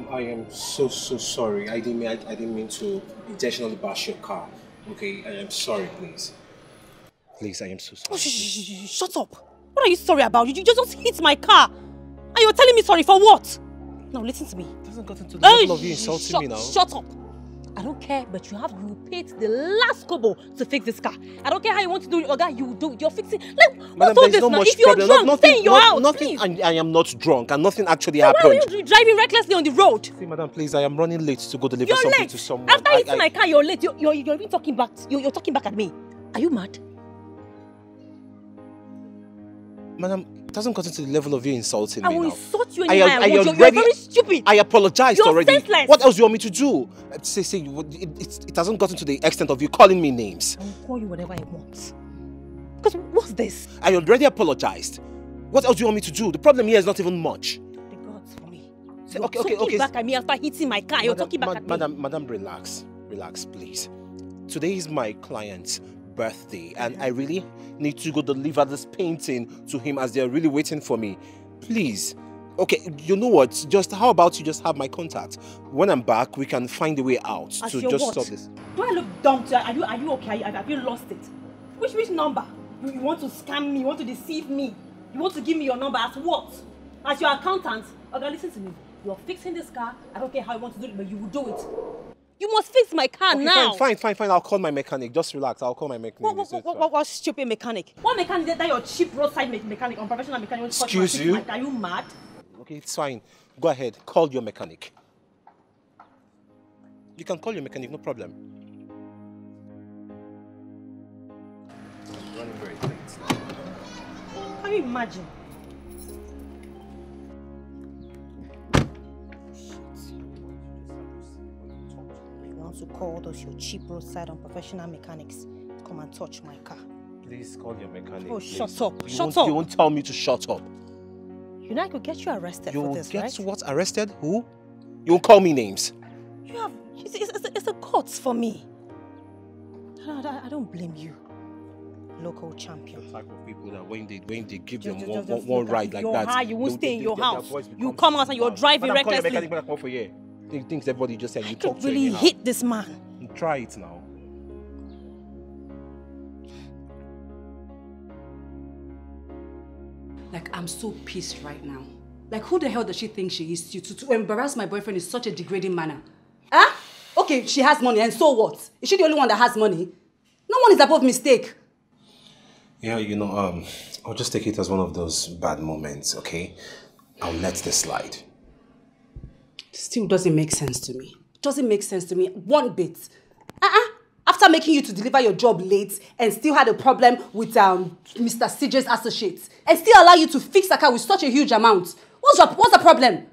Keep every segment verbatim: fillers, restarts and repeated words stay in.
Um, I am so, so sorry. I didn't mean, I, I didn't mean to intentionally bash your car. Okay, I am sorry, please. Please, I am so sorry. Oh, sh sh sh shut up. What are you sorry about? You just hit my car. And you're telling me sorry for what? Now listen to me. It doesn't get into the oh, level of you insulting me now. Shut up. I don't care, but you have you paid the last kobo to fix this car. I don't care how you want to do it, Oga. You do. You're fixing. Like, Madam, what's this no now? If you're problem. drunk, nothing, stay in your not, house. Nothing. I, I am not drunk, and nothing actually so happened. Why are you driving recklessly on the road? See, Madam, please, I am running late to go deliver you're something late. to someone. After hitting my car, you're late. You're you're, you're even talking back. You're, you're talking back at me. Are you mad? Madam, it hasn't gotten to the level of you insulting I me. I will now. insult you in your I, I already, You're very stupid. I apologized You're already. Senseless. What else do you want me to do? Say, say, it, it, it hasn't gotten to the extent of you calling me names. I will call you whatever I want. Because what's this? I already apologized. What else do you want me to do? The problem here is not even much. The gods for me. Say, You're okay, okay, okay. back at me after hitting my car. Madam, You're talking back ma at Madam, me. Madam, relax. Relax, please. Today is my client's birthday, and I really need to go deliver this painting to him as they're really waiting for me. Please. Okay, you know what? Just how about you just have my contact? When I'm back, we can find a way out as to just what? stop this. Do I look dumb? To, are you Are you okay? Have you lost it? Which which number? You, you want to scam me? You want to deceive me? You want to give me your number as what? As your accountant? Okay, listen to me. You're fixing this car. I don't care how you want to do it, but you will do it. You must fix my car okay, now. Fine, fine, fine, fine. I'll call my mechanic. Just relax. I'll call my mechanic. What, what, what, what, what stupid mechanic? What mechanic is that? Your cheap roadside me mechanic, unprofessional mechanic. Excuse you? Are you mad? Okay, it's fine. Go ahead. Call your mechanic. You can call your mechanic, no problem. I'm running very late. Can you imagine? To call those your cheap roadside unprofessional mechanics come and touch my car. Please call your mechanic. Oh, please. shut up! You shut up! You won't tell me to shut up. You know I could get you arrested you for this, right? You get what arrested? Who? You won't call me names. You have. It's, it's, it's, it's a curse for me. I, I don't blame you. Local champion. The type of people that when they when they give just, them just, one, just one, one ride like that, high, you won't stay in your house. You come out and you're driving Madam, recklessly. Call your mechanic for you. He thinks everybody just said you talk to him. I really hate this man. Try it now. Like, I'm so pissed right now. Like, who the hell does she think she is to, to, to embarrass my boyfriend in such a degrading manner? Huh? Okay, she has money, and so what? Is she the only one that has money? No one is above mistake. Yeah, you know, um, I'll just take it as one of those bad moments, okay? I'll let this slide. Still doesn't make sense to me. Doesn't make sense to me one bit. Uh-uh. After making you to deliver your job late and still had a problem with um, Mister C J's associates and still allow you to fix a car with such a huge amount. What's up? What's the problem?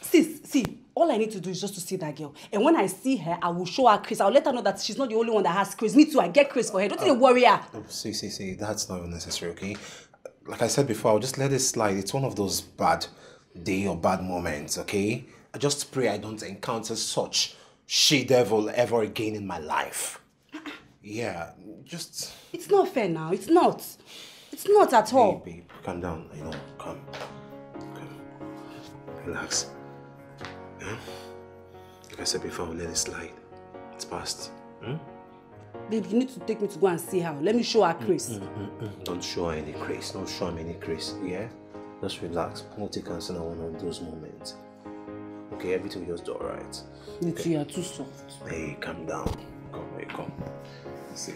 Sis, see, all I need to do is just to see that girl. And when I see her, I will show her Chris. I'll let her know that she's not the only one that has Chris. Me too, I get Chris for her. Don't you uh, worry her. Oh, see, see, see, that's not necessary, okay? Like I said before, I'll just let it slide. It's one of those bad day or bad moments, okay? I just pray I don't encounter such she-devil ever again in my life. Yeah, just... It's not fair now, it's not. It's not at hey, all. Babe, calm down, you know, calm. Calm. Relax. Yeah? Like I said before, I'll let it slide. It's past. Hmm? Babe, you need to take me to go and see her. Let me show her Chris. Mm, mm, mm, mm. Don't show her any Chris. Don't show him any Chris, yeah? Just relax. I'm not taking us on one of those moments. Okay, everything will just do alright. Okay. You are too soft. Hey, calm down. Come, hey, come. That's it.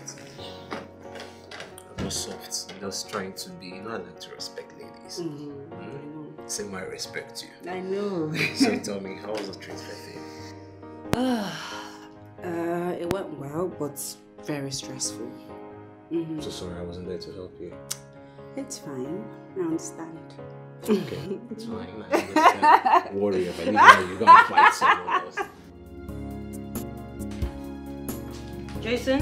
I'm not soft. I'm just trying to be. You know, I like to respect ladies. Mm-hmm. Mm-hmm. I know. Same way I respect you. I know. So tell me, how was the trip birthday? Uh, it went well, but very stressful. Mm-hmm. I'm so sorry I wasn't there to help you. It's fine. I understand. Okay, it's fine. I understand. Don't worry if I leave you, you're gonna fight someone else. Jason?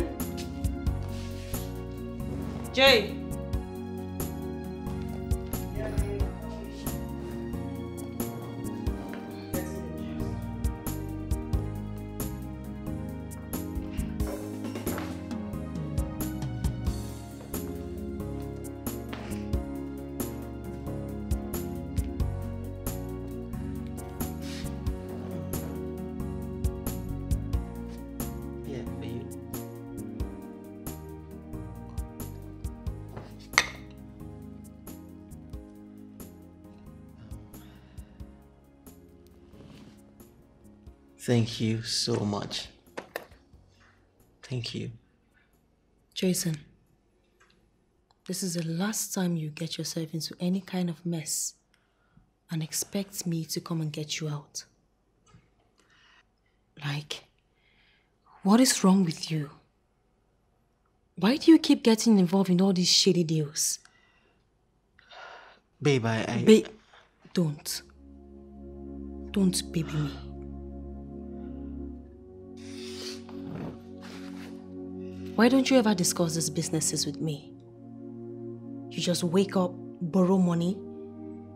Jay? Thank you so much. Thank you. Jason, this is the last time you get yourself into any kind of mess and expect me to come and get you out. Like, what is wrong with you? Why do you keep getting involved in all these shady deals? Babe, I... I... Babe, don't. Don't baby me. Why don't you ever discuss these businesses with me? You just wake up, borrow money,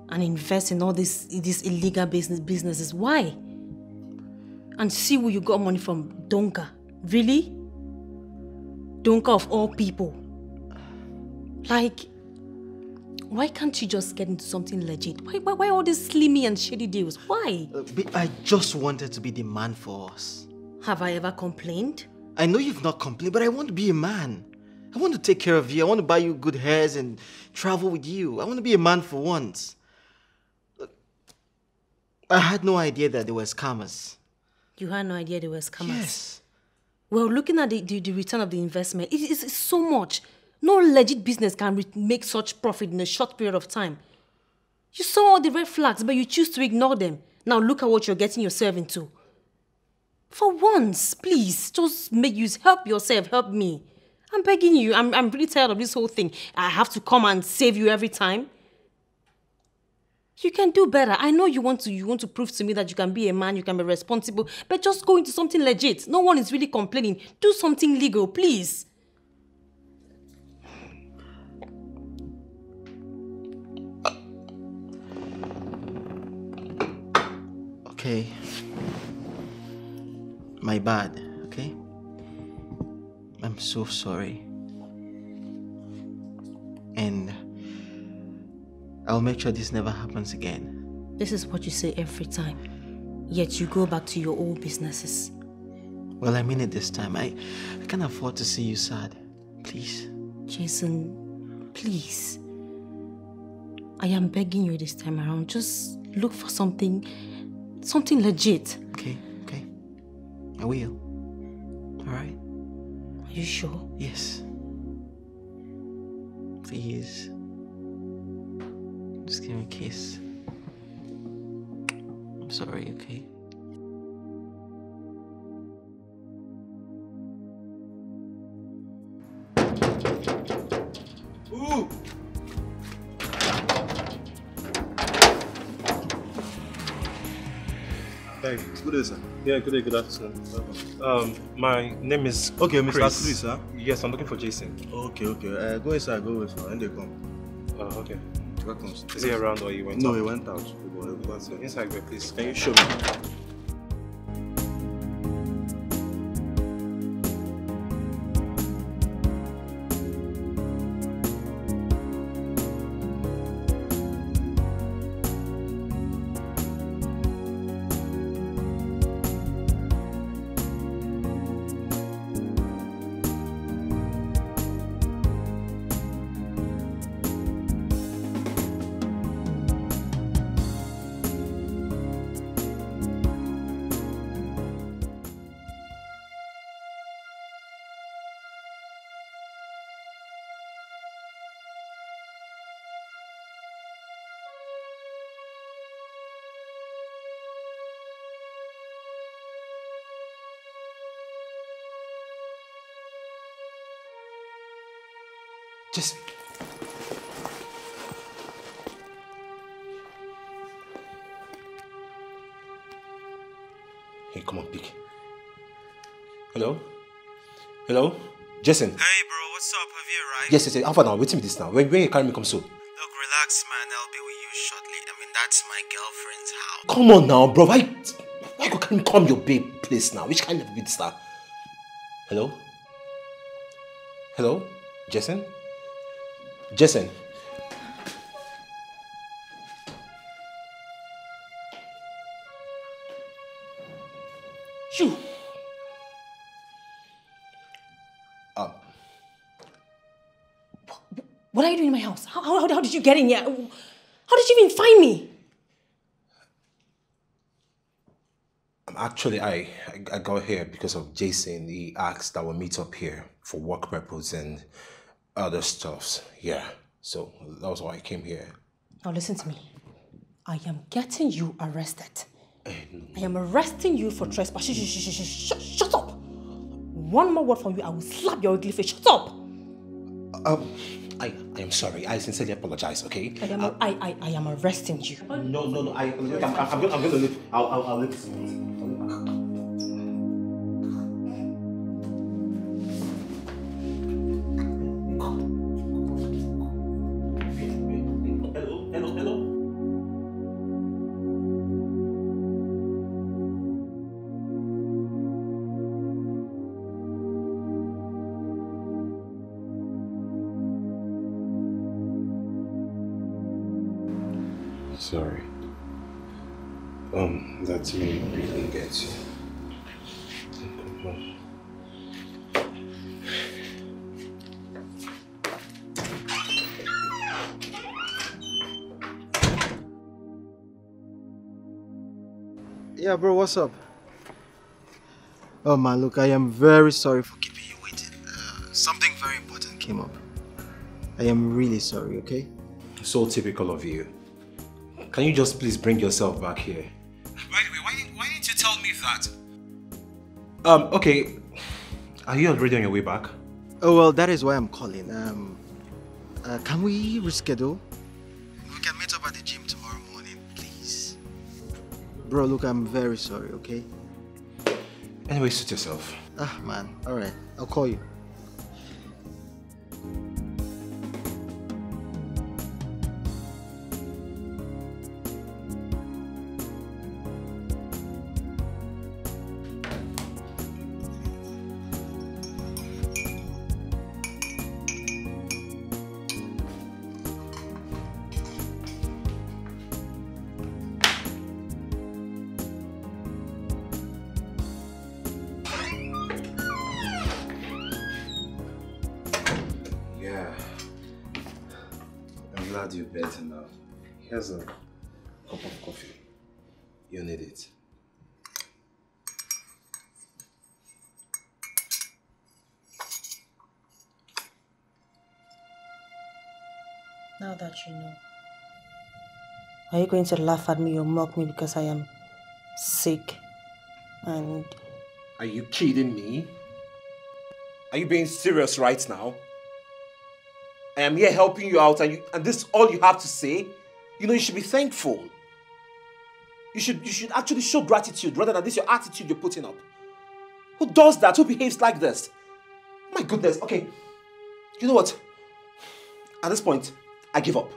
and invest in all these, these illegal business businesses. Why? And see where you got money from, Donka. Really? Donka of all people. Like, why can't you just get into something legit? Why, why, why all these slimy and shady deals? Why? Uh, I just wanted to be the man for us. Have I ever complained? I know you've not complained, but I want to be a man. I want to take care of you. I want to buy you good hairs and travel with you. I want to be a man for once. Look, I had no idea that they were scammers. You had no idea they were scammers? Yes. Well, looking at the, the, the return of the investment, it is so much. No legit business can re make such profit in a short period of time. You saw all the red flags, but you choose to ignore them. Now look at what you're getting yourself into. For once, please, just make use, help yourself, help me. I'm begging you, I'm, I'm really tired of this whole thing. I have to come and save you every time. You can do better. I know you want to, you want to prove to me that you can be a man, you can be responsible, but just go into something legit. No one is really complaining. Do something legal, please. Okay. My bad, okay? I'm so sorry. And I'll make sure this never happens again. This is what you say every time. Yet you go back to your old businesses. Well, I mean it this time. I, I can't afford to see you sad. Please. Jason, please. I am begging you this time around. Just look for something, something legit. Okay, okay. I will. All right? Are you sure? Yes. Please. Just give me a kiss. I'm sorry, okay? Ooh. Hey, good day, sir. Yeah, good day, good afternoon. Um, my name is Okay, Mister Chris, sir. Yes, I'm looking for Jason. Okay, okay. Uh, go inside, go inside, and they come. Oh, uh, okay. Is he around or you went no, out? No, he went out. So inside, please. Can you show me? Just... Hey, come on, pick. Hello? Hello? Jason? Hey, bro, what's up? Have you arrived? Yes, yes, yes. Alpha now, wait till this now. When, when you carry me, come so. Look, relax, man. I'll be with you shortly. I mean, that's my girlfriend's house. Come on now, bro. Why, why can't you come your babe place now? Which kind of good star? Hello? Hello? Jason? Jason. Shoo. Um. What are you doing in my house? How, how, how did you get in here? How did you even find me? Actually, I, I got here because of Jason. He asked that we meet up here for work purpose and other stuffs. Yeah, so that was why I came here. Now listen to me. I am getting you arrested. I am arresting you for trespass. Shh, shh, shh, shh, shh, shut up! One more word from you, I will slap your ugly face. Shut up! Um, I, I am sorry. I sincerely apologize, okay? I am, uh, I, I, I am arresting you. No, no, no. I, I'm, I'm, I'm, I'm going to leave. I'll, I'll, I'll leave this moment. Sorry. Um, that team really gets you. Yeah, bro, what's up? Oh man, look, I am very sorry for keeping you waiting. Uh, something very important came up. I am really sorry, okay? So typical of you. Can you just please bring yourself back here? By the way, why didn't, why didn't you tell me that? Um, okay. Are you already on your way back? Oh, well, that is why I'm calling. Um, uh, can we reschedule? We can meet up at the gym tomorrow morning, please. Bro, look, I'm very sorry, okay? Anyway, suit yourself. Ah, man. All right. I'll call you. You better now. Here's a cup of coffee. You need it. Now that you know, are you going to laugh at me or mock me because I am sick and... Are you kidding me? Are you being serious right now? I am here helping you out, and, you, and this is all you have to say? You know, you should be thankful. You should, you should actually show gratitude rather than this your attitude you're putting up. Who does that? Who behaves like this? My goodness, okay. You know what? At this point, I give up.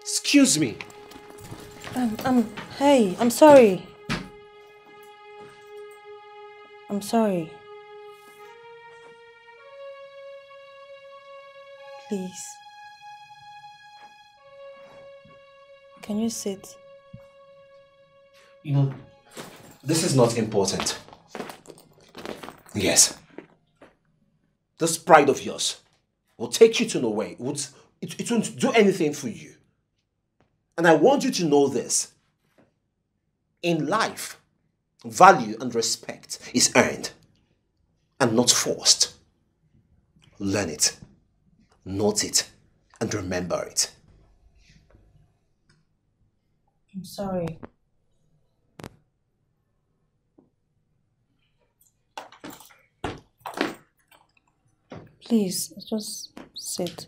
Excuse me. Um, um, hey, I'm sorry. I'm sorry. Please. Can you sit? You know, this is not important. Yes. This pride of yours will take you to nowhere. It, won't, it, it won't do anything for you. And I want you to know this. In life, value and respect is earned and not forced. Learn it. Note it and remember it. I'm sorry. Please, just sit.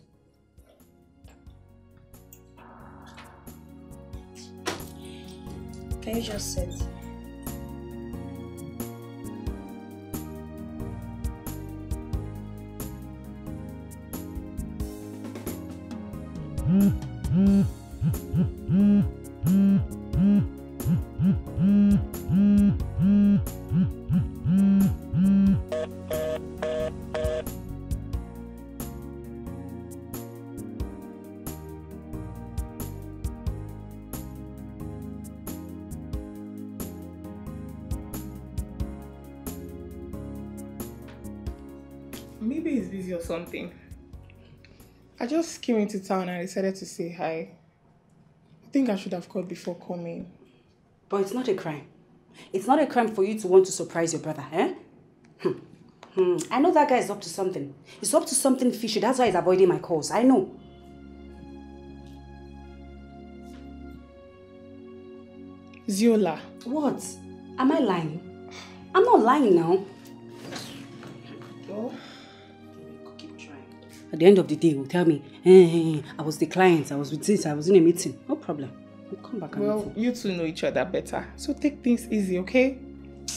Can you just sit? Maybe he's busy or something. I just came into town and I decided to say hi. I think I should have called before coming. But it's not a crime. It's not a crime for you to want to surprise your brother, eh? Hm. Hm. I know that guy is up to something. He's up to something fishy. That's why he's avoiding my calls. I know. Ziola. What? Am I lying? I'm not lying now. Oh. At the end of the day, he will tell me, hey, hey, hey, I was the client, I was with this, I was in a meeting. No problem. We'll come back and Well, meeting. You two know each other better, so take things easy, okay?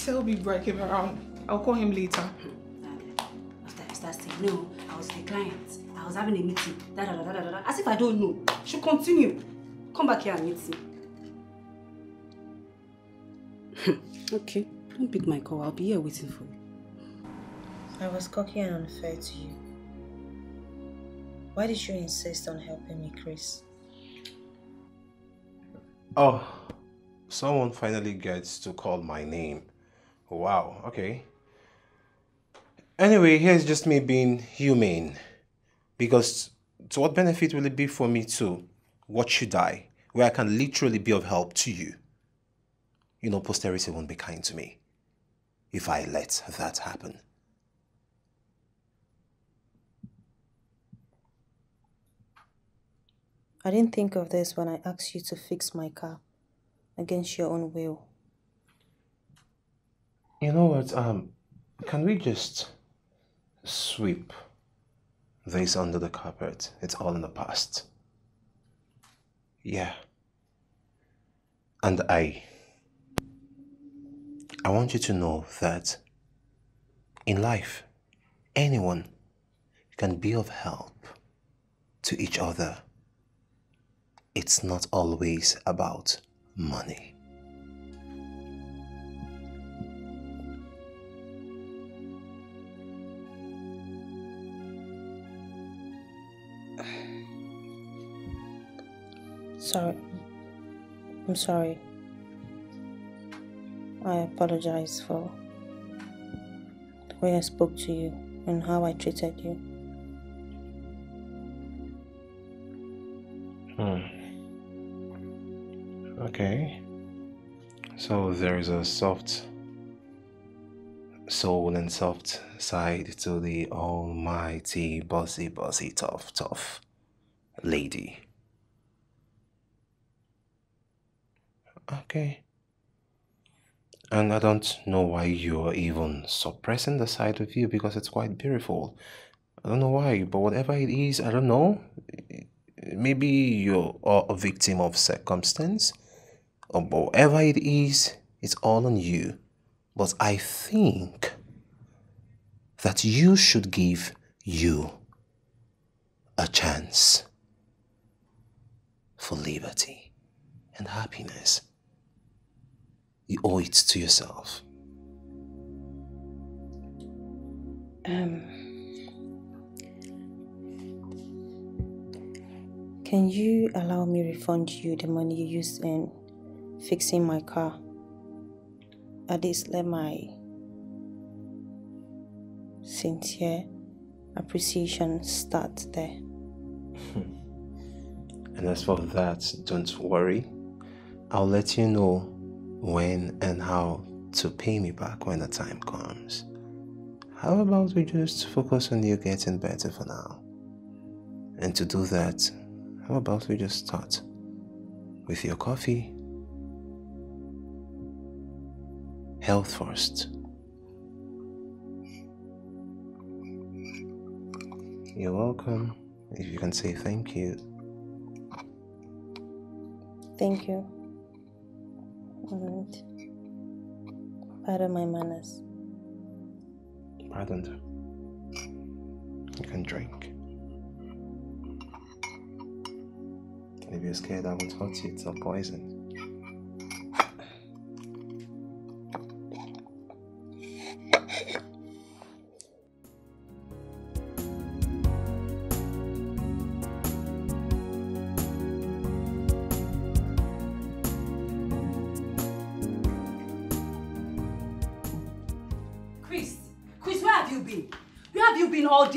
He'll be breaking around. I'll call him later. After I start saying, no, I was the client, I was having a meeting, da da da da da da, as if I don't know. She'll continue. Come back here and meet me. Okay, don't pick my call, I'll be here waiting for you. I was cocky and unfair to you. Why did you insist on helping me, Chris? Oh, someone finally gets to call my name. Wow, okay. Anyway, here's just me being humane. Because to what benefit will it be for me to watch you die, where I can literally be of help to you? You know, posterity won't be kind to me if I let that happen. I didn't think of this when I asked you to fix my car against your own will. You know what, um, can we just sweep this under the carpet? It's all in the past. Yeah. And I, I want you to know that in life, anyone can be of help to each other. It's not always about money. Sorry. I'm sorry. I apologize for the way I spoke to you and how I treated you. Hmm. Okay, so there is a soft soul and soft side to the almighty bossy bossy tough tough lady. Okay, and I don't know why you're even suppressing the side of you, because it's quite beautiful. I don't know why, but whatever it is, I don't know. Maybe you're a victim of circumstance. Or whatever it is, it's all on you. But I think that you should give you a chance for liberty and happiness. You owe it to yourself. Um, can you allow me to refund you the money you used in fixing my car? At least let my sincere appreciation start there. And as for that, don't worry. I'll let you know when and how to pay me back when the time comes. How about we just focus on you getting better for now? And to do that, how about we just start with your coffee? Health first. You're welcome. If you can say thank you. Thank you. And pardon my manners. Pardon. You can drink. And if you're scared, I won't hurt you. It's not poison.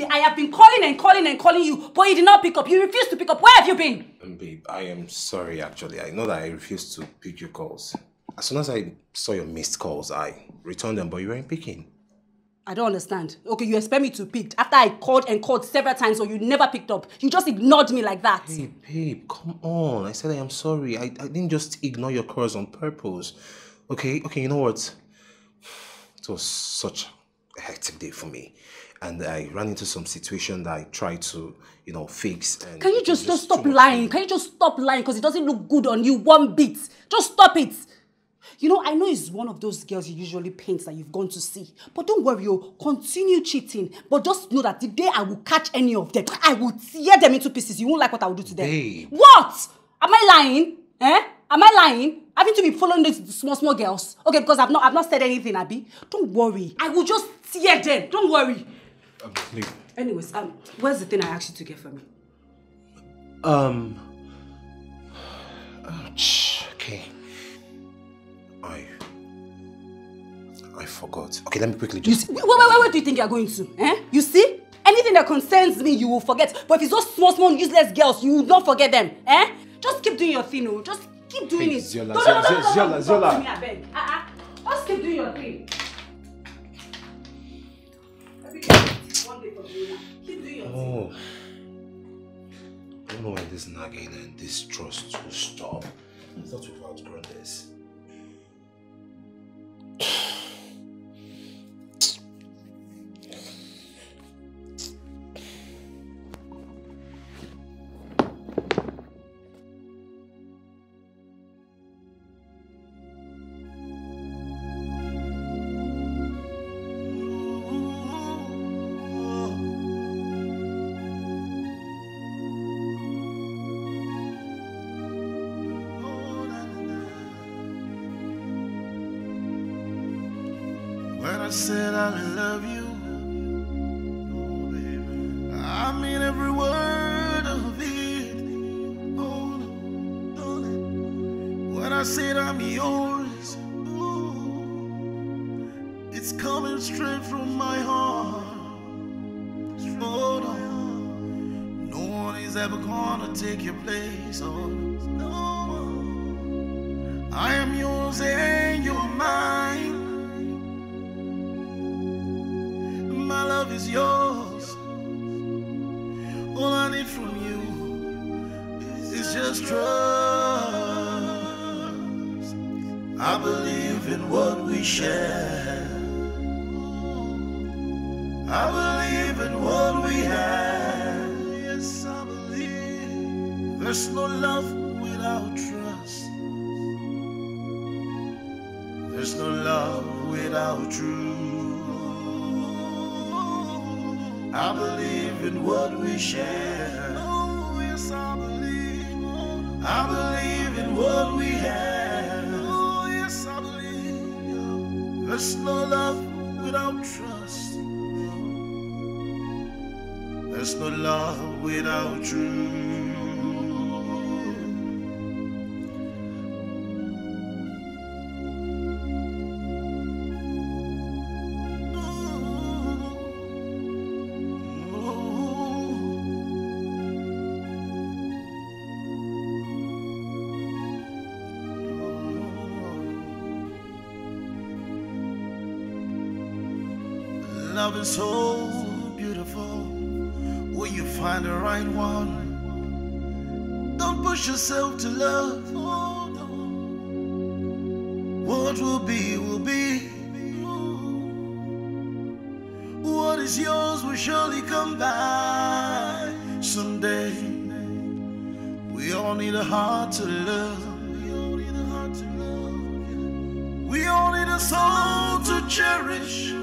I have been calling and calling and calling you, but you did not pick up. You refused to pick up. Where have you been? Um, babe, I am sorry, actually. I know that I refused to pick your calls. As soon as I saw your missed calls, I returned them, but you weren't picking. I don't understand. Okay, you expect me to pick after I called and called several times, so you never picked up. You just ignored me like that. Hey, babe, come on. I said I am sorry. I, I didn't just ignore your calls on purpose. Okay, okay, you know what? It was such a hectic day for me. And I ran into some situation that I tried to, you know, fix. And Can you just, just stop lying? Can you just stop lying? Because it doesn't look good on you one bit. Just stop it. You know, I know it's one of those girls you usually paint that you've gone to see. But don't worry, oh, continue cheating. But just know that the day I will catch any of them, I will tear them into pieces. You won't like what I will do to them. Babe. What? Am I lying? Eh? Am I lying? Haven't you been following these small, small girls? Okay, because I've not, I've not said anything, Abby. Don't worry. I will just tear them. Don't worry. Um, leave. Anyways, um, where's the thing I asked you to get for me? Um... Ouch. Okay. I... I forgot. Okay, let me quickly just... Wait, wait, wait, where do you think you're going to? Eh? You see? Anything that concerns me, you will forget. But if it's those small, small, useless girls, you will not forget them. Eh? Just keep doing your thing, oh. Just keep doing hey, it. Ziola, no, no, no, no, Ziola, no, no, Ziola. Talk to me, I beg. Uh-uh. Just keep doing your thing. Oh, I don't know why this nagging and distrust will stop. I thought we've outgrown this. I said I love you. Oh, baby. I mean every word of it. Oh, darling. When I said I'm yours, ooh, it's coming straight from my heart. Oh, darling. No one is ever gonna take your place. Oh, no one. I am yours and you're mine. My love is yours. All I need from you is just trust. I believe in what we share. I believe in what we have. Yes, I believe. There's no love without trust. There's no love without truth. I believe in what we share. Oh, yes, I believe. Oh, I believe in what we have. Oh, yes, I believe. There's no love without trust. There's no love without truth. Love is so beautiful. Will you find the right one? Don't push yourself to love. Oh, no. What will be, will be. What is yours will surely come back someday. We all need a heart to love. We all need a heart to love. We all need a soul to cherish.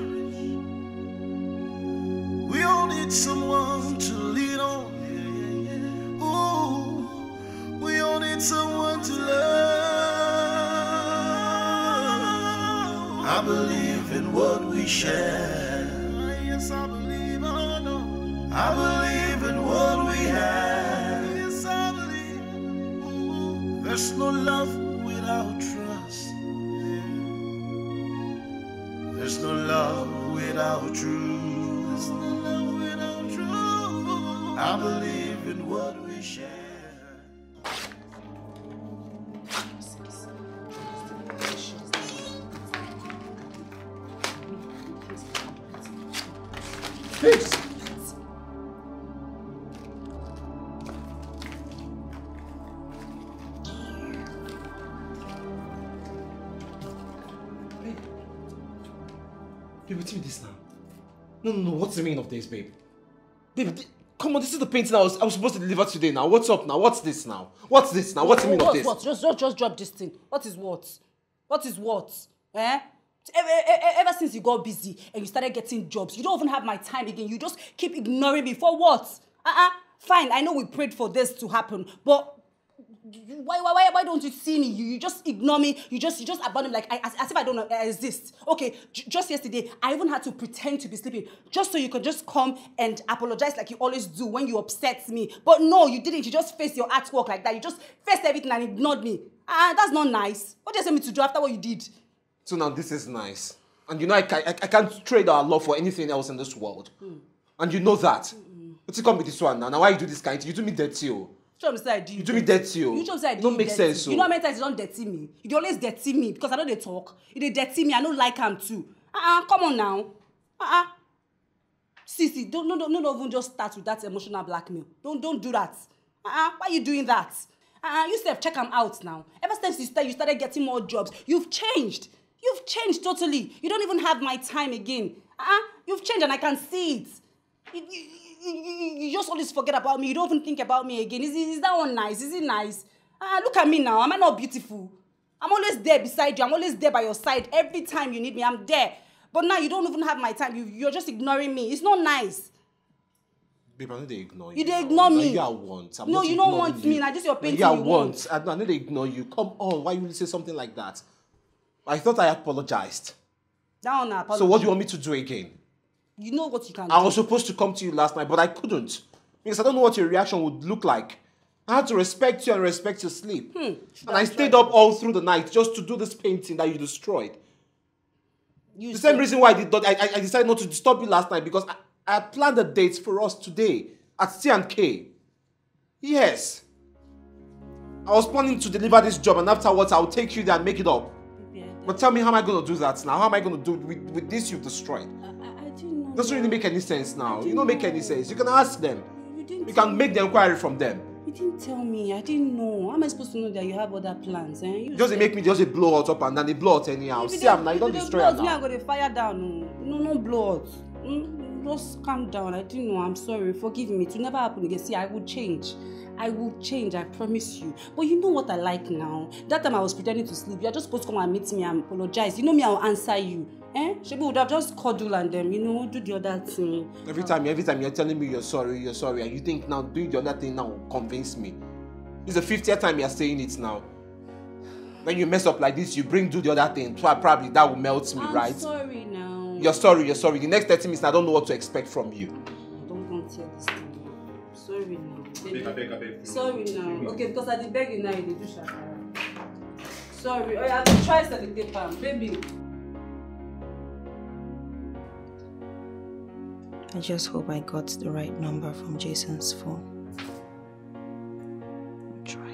We all need someone to lean on. Ooh, we all need someone to love. I believe in what we share. Yes, I believe. Oh, no. I believe in what we have. Yes, I believe. There's no love without trust. There's no love without truth. There's no love without truth. I believe in what we share. Peace. Babe, babe, what do you mean this now? No, no, no, what's the meaning of this, babe? Babe, come on, this is the painting I was, I was supposed to deliver today now. What's up now? What's this now? What's this now? What's the meaning of this? What? Just, just, just drop this thing. What is what? What is what? Eh? Ever, ever, ever since you got busy and you started getting jobs, you don't even have my time again. You just keep ignoring me. For what? Uh-uh. Fine, I know we prayed for this to happen, but why, why, why don't you see me? You, you just ignore me. You just, you just abandon me like I, as, as if I don't exist. Okay, j just yesterday, I even had to pretend to be sleeping just so you could just come and apologize like you always do when you upset me. But no, you didn't. You just faced your artwork like that. You just faced everything and ignored me. Ah, that's not nice. What do you say me to do after what you did? So now this is nice, and you know I, I, I can't trade our love for anything else in this world, mm. and you know that. Mm-mm. But you come with this one now. Now why you do this kind of thing? You do me dirty, oh. You do me dirty, oh. You just said I do. Don't make sense, oh. You know how many times you don't dirty me? You always dirty me because I know they talk. If they dirty me, I don't like them too. Uh-uh, come on now. Uh-uh. Sissy, don't no no no even just start with that emotional blackmail. Don't don't do that. Uh-uh, why are you doing that? Uh-uh, you said check them out now. Ever since you started, you started getting more jobs. You've changed. You've changed totally. You don't even have my time again. Uh-uh. You've changed and I can see it. You, you, you, you just always forget about me. You don't even think about me again. Is, is that one nice? Is it nice? Uh, look at me now. Am I not beautiful? I'm always there beside you. I'm always there by your side. Every time you need me, I'm there. But now you don't even have my time. You, you're just ignoring me. It's not nice. Babe, I know they ignore you. You they ignore me. No, you want. No, you don't want me. Now just your painting you want. I know they ignore you. Come on. Why would you say something like that? I thought I apologized. Down, no, no, apologize. So what do you want me to do again? You know what you can do. I was supposed to come to you last night, but I couldn't. Because I don't know what your reaction would look like. I had to respect you and respect your sleep. Hmm, and I stayed up all through the night just to do this painting that you destroyed. You the same reason why I, did not, I, I decided not to disturb you last night, because I, I planned a date for us today at C and K. Yes. I was planning to deliver this job, and afterwards I will take you there and make it up. But tell me, how am I going to do that now? How am I going to do with, with this you've destroyed? I, I, I didn't know. Doesn't really make any sense now. You don't know. Make any sense. You can ask them. You, didn't you can make the inquiry from them. You didn't tell me. I didn't know. How am I supposed to know that you have other plans? Eh? You just they make me just a blowout up and then they blow out anyhow. See, I'm now. You don't destroy it now. I'm going to fire down. No, no blowouts. Mm, just calm down. I didn't know. I'm sorry. Forgive me. It will never happen again. See, I will change. I will change, I promise you. But you know what I like now? That time I was pretending to sleep, you're just supposed to come and meet me and apologize. You know me, I'll answer you. Eh? Shebi would have just cuddled and then, you know, do the other thing. Every time, every time you're telling me you're sorry, you're sorry, and you think now doing the other thing now will convince me. It's the fiftieth time you're saying it now. When you mess up like this, you bring do the other thing. Probably that will melt me, I'm right? I'm sorry now. You're sorry, you're sorry. The next thirty minutes, I don't know what to expect from you. I don't want to hear this thing. Sorry now. Beg, beg, beg. Sorry now. Okay, because I did beg you now, you did do shaka. Sorry. Oh, yeah, I will try selling the palm, baby. I just hope I got the right number from Jason's phone. I'll try.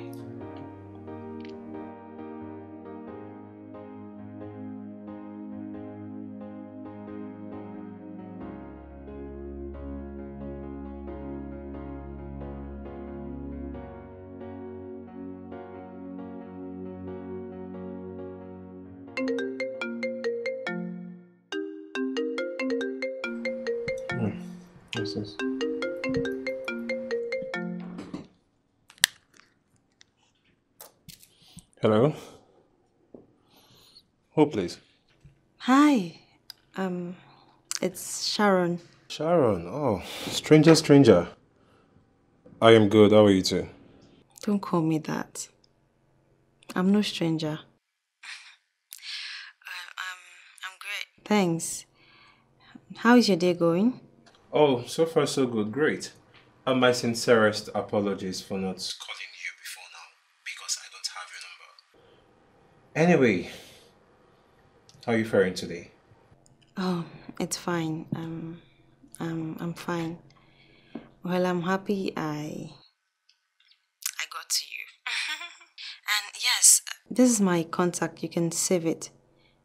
Hello? Who, please? Hi. Um, it's Sharon. Sharon, oh, stranger, stranger. I am good, how are you two? Don't call me that. I'm no stranger. uh, um, I'm great. Thanks. How is your day going? Oh, so far so good, great. And my sincerest apologies for not calling you before now, because I don't have your number. Anyway, how are you faring today? Oh, it's fine. Um, um, I'm fine. Well, I'm happy I, I got to you. And yes, this is my contact. You can save it.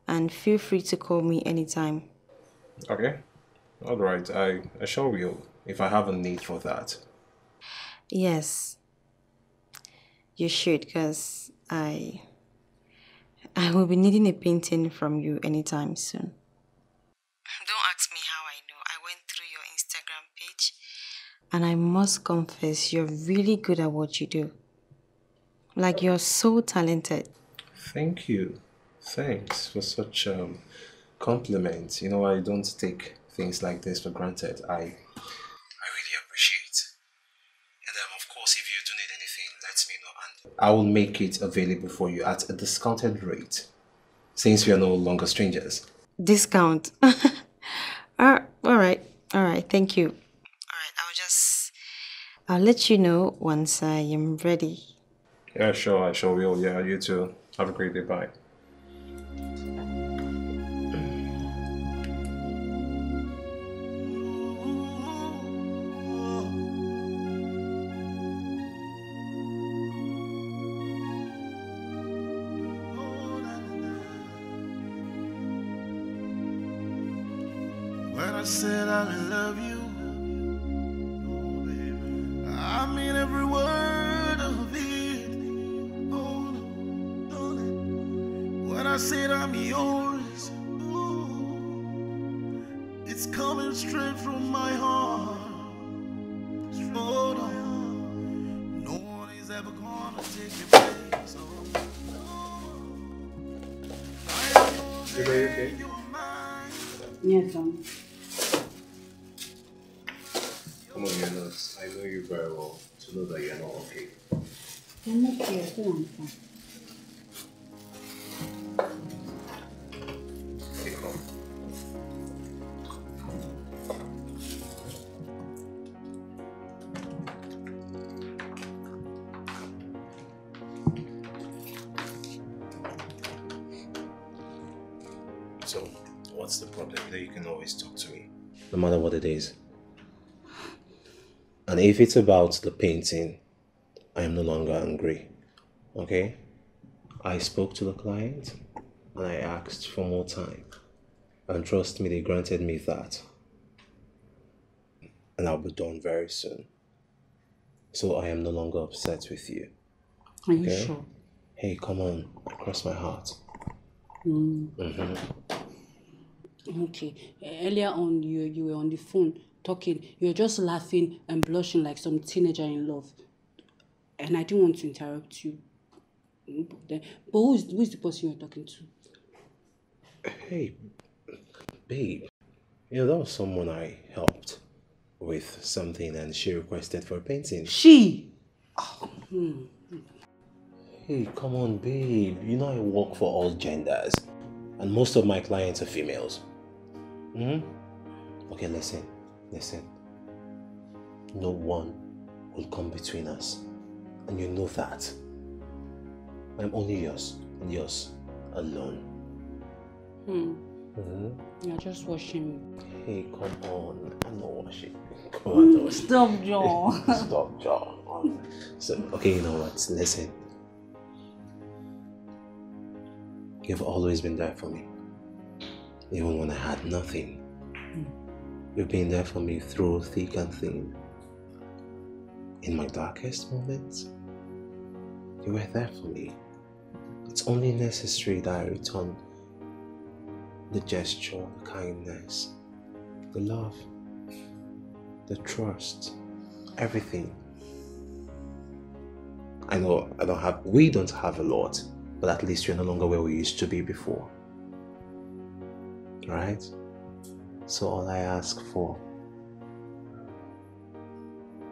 And feel free to call me anytime. Okay. All right, I, I shall will if I have a need for that. Yes, you should, because I, I will be needing a painting from you anytime soon. Don't ask me how I know. I went through your Instagram page. And I must confess, you're really good at what you do. Like, you're so talented. Thank you. Thanks for such um, compliments. You know, I don't take things like this for granted. I, I really appreciate. And um, of course, if you do need anything, let me know. And I will make it available for you at a discounted rate, since we are no longer strangers. Discount. all right, all right, all right. Thank you. All right, I'll just, I'll let you know once I am ready. Yeah, sure, I sure will. Yeah, you too. Have a great day. Bye. When I said I love you, I mean every word of it. When I said I'm yours, it's coming straight from my heart. No one is ever gonna take your place. Is that okay? Yes, um. Come on, Yanos. I know you very well to know that you're not okay. I'm not here. Come on. No matter what it is. And if it's about the painting, I am no longer angry. Okay? I spoke to the client and I asked for more time. And trust me, they granted me that. And I'll be done very soon. So I am no longer upset with you. Are okay? You sure? Hey, come on. Cross my heart. Mm. Mm-hmm. Okay. Earlier on, you you were on the phone talking. You were just laughing and blushing like some teenager in love. And I didn't want to interrupt you. But who is, who is the person you're talking to? Hey, babe. You know, that was someone I helped with something and she requested for a painting. She? Oh. Hmm. Hey, come on, babe. You know I work for all genders. And most of my clients are females. Mm-hmm. Okay, listen, listen. No one will come between us. And you know that. I'm only yours and yours alone. Hmm. Mm-hmm. You're just washing me. Hey, come on. I'm not washing. Come on, don't wash. Stop, John. Stop, John. So, okay, you know what? Listen. You've always been there for me. Even when I had nothing. Mm. You've been there for me through thick and thin. In my darkest moments, you were there for me. It's only necessary that I return the gesture, the kindness, the love, the trust, everything. I know I don't have, we don't have a lot. But at least you're no longer where we used to be before. Right? So all I ask for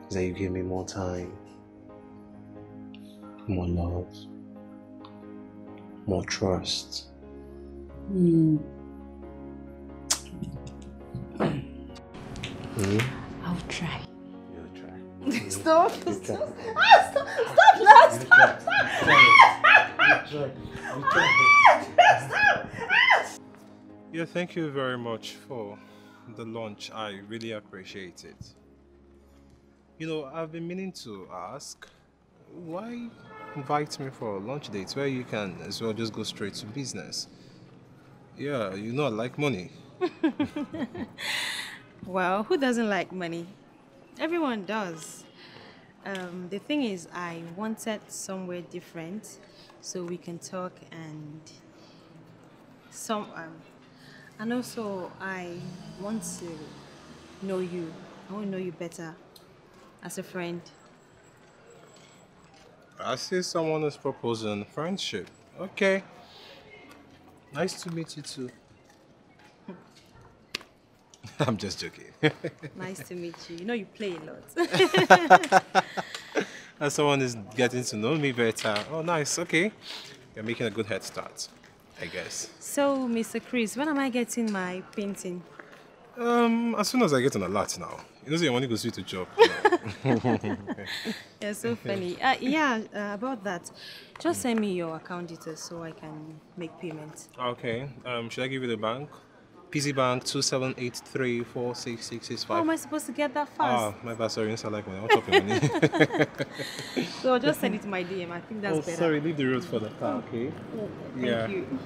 is that you give me more time, more love, more trust. Mm. Mm? I'll try. You'll try. Stop! Stop! Stop! Stop! Stop! Stop! Yeah, thank you very much for the lunch. I really appreciate it. You know, I've been meaning to ask, why invite me for a lunch date where you can as well just go straight to business? Yeah, you know I like money. Well, who doesn't like money? Everyone does. Um, the thing is, I wanted somewhere different so we can talk and some. Um, and also, I want to know you. I want to know you better as a friend. I see someone is proposing friendship. Okay. Nice to meet you too. I'm just joking. Nice to meet you. You know you play a lot. And someone is getting to know me better. Oh, nice. Okay. You're making a good head start, I guess. So, Mister Chris, when am I getting my painting? Um, as soon as I get on a lot now. You know, so you want to go see to job. You're so funny. Uh, yeah, uh, about that. Just send me your account details so I can make payments. Okay. Um, should I give you the bank? P Z Bank two seven eight three four six six six five. How am I supposed to get that fast? Ah, my bad, sorry, inside like money. I'm chopping money. So I'll just send it to my D M. I think that's oh, better. Oh, sorry, leave the road for that. Ah, okay. Oh, thank yeah. you.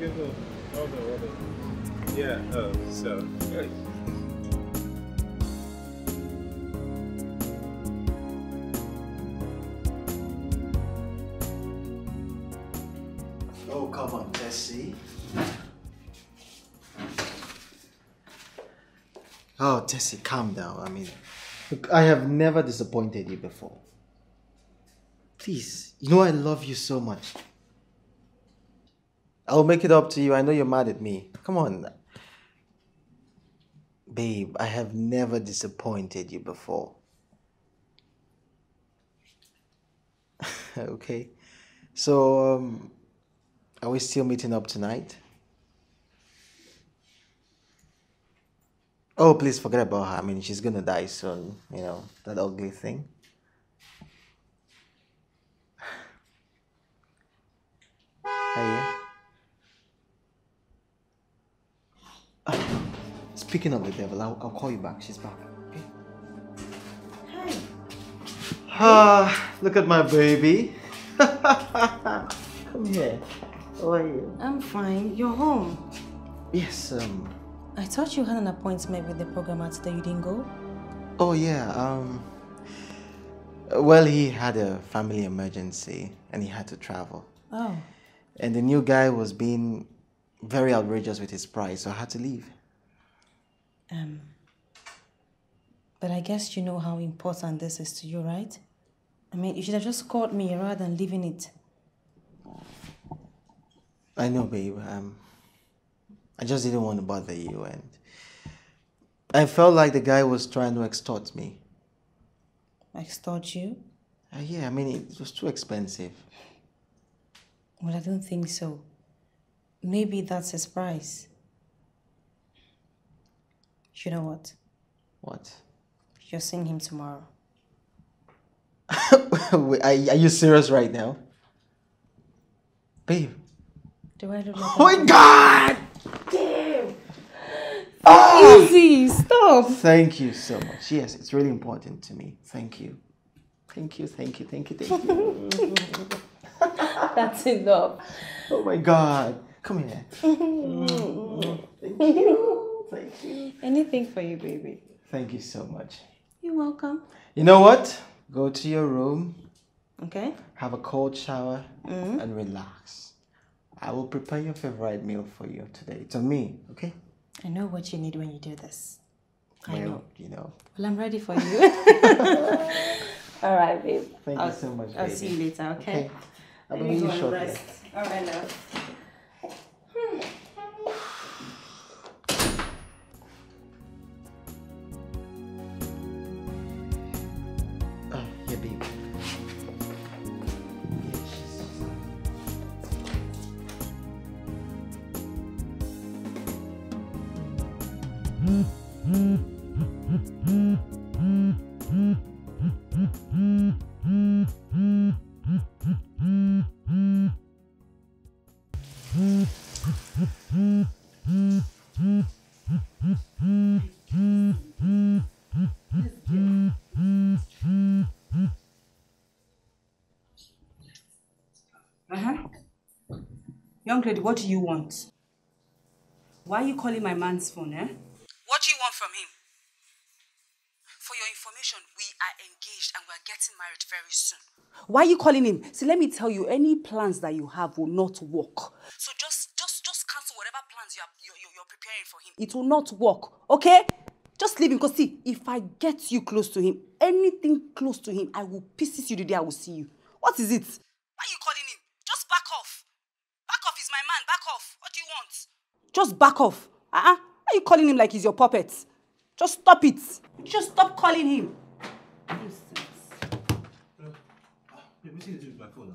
You can go. Well done, well done. Yeah, uh, so. Yeah. Oh, come on, Tessie. Oh, Tessie, calm down. I mean, look, I have never disappointed you before. Please, you know I love you so much. I'll make it up to you. I know you're mad at me. Come on. Babe, I have never disappointed you before. Okay. So, um, are we still meeting up tonight? Oh, please forget about her. I mean, she's gonna die soon, you know, that ugly thing. Hey. Oh, speaking of the devil, I'll, I'll call you back. She's back. Okay? Hi. Ah, look at my baby. Come here. How are you? I'm fine. You're home. Yes, um... I thought you had an appointment with the programmer today, you didn't go? Oh yeah, um... Well, he had a family emergency and he had to travel. Oh. And the new guy was being very outrageous with his price, so I had to leave. Um... But I guess you know how important this is to you, right? I mean, you should have just called me rather than leaving it. I know, babe, um... I just didn't want to bother you, and I felt like the guy was trying to extort me. Extort you? Uh, yeah, I mean, it was too expensive. Well, I don't think so. Maybe that's his price. You know what? What? You're seeing him tomorrow. Wait, are you serious right now? Babe. Do I do that? Oh my God! Damn! Oh! Easy, stop! Thank you so much. Yes, it's really important to me. Thank you. Thank you, thank you, thank you, thank you. That's enough. Oh my God. Come here. Thank you. Thank you. Anything for you, baby. Thank you so much. You're welcome. You know what? Go to your room. Okay. Have a cold shower mm-hmm. and relax. I will prepare your favorite meal for you today. It's on me, okay? I know what you need when you do this. Well, I know. You know. Well, I'm ready for you. All right, babe. Thank I'll, you so much, I'll baby. see you later, okay? okay. I'll be you shortly. Rest. All right, love. Young lady, what do you want? Why are you calling my man's phone, eh? What do you want from him. For your information, we are engaged and we are getting married very soon. Why are you calling him? See, let me tell you, any plans that you have will not work. So just just, just cancel whatever plans you are, you're, you're preparing for him. It will not work, okay? Just leave him, because see, if I get you close to him, anything close to him, I will pieces you the day I will see you. What is it? Why are you calling him? Just back off. Back off, he's my man, back off. What do you want? Just back off. Uh-uh. Why are you calling him like he's your puppet? Just stop it. Just stop calling him. Missus is my phone now.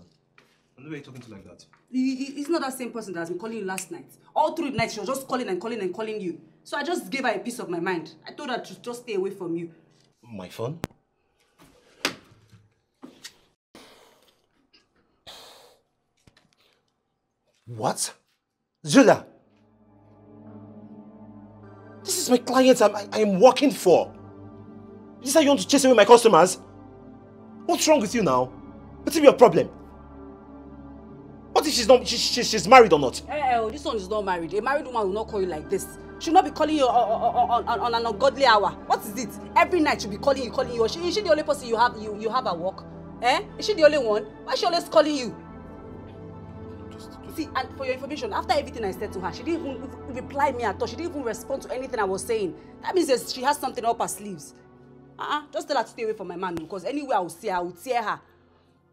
I know why you're talking to like that. It's not that same person that has been calling you last night. All through the night, she was just calling and calling and calling you. So I just gave her a piece of my mind. I told her to just stay away from you. My phone? What? Julia! This is my clients I'm, I, I'm working for. Is this how you want to chase away my customers? What's wrong with you now? What's your problem? What if she's not she, she, she's married or not? Hey, hey, oh, this one is not married. A married woman will not call you like this. She'll not be calling you on, on, on, on an ungodly hour. What is it? Every night she'll be calling you, calling you. Is she, is she the only person you have you, you have at work? Eh? Is she the only one? Why is she always calling you? See, and for your information, after everything I said to her, she didn't even reply me at all. She didn't even respond to anything I was saying. That means she has something up her sleeves. Uh-uh. Just tell her to stay away from my man, because anywhere I will see her, I will tear her.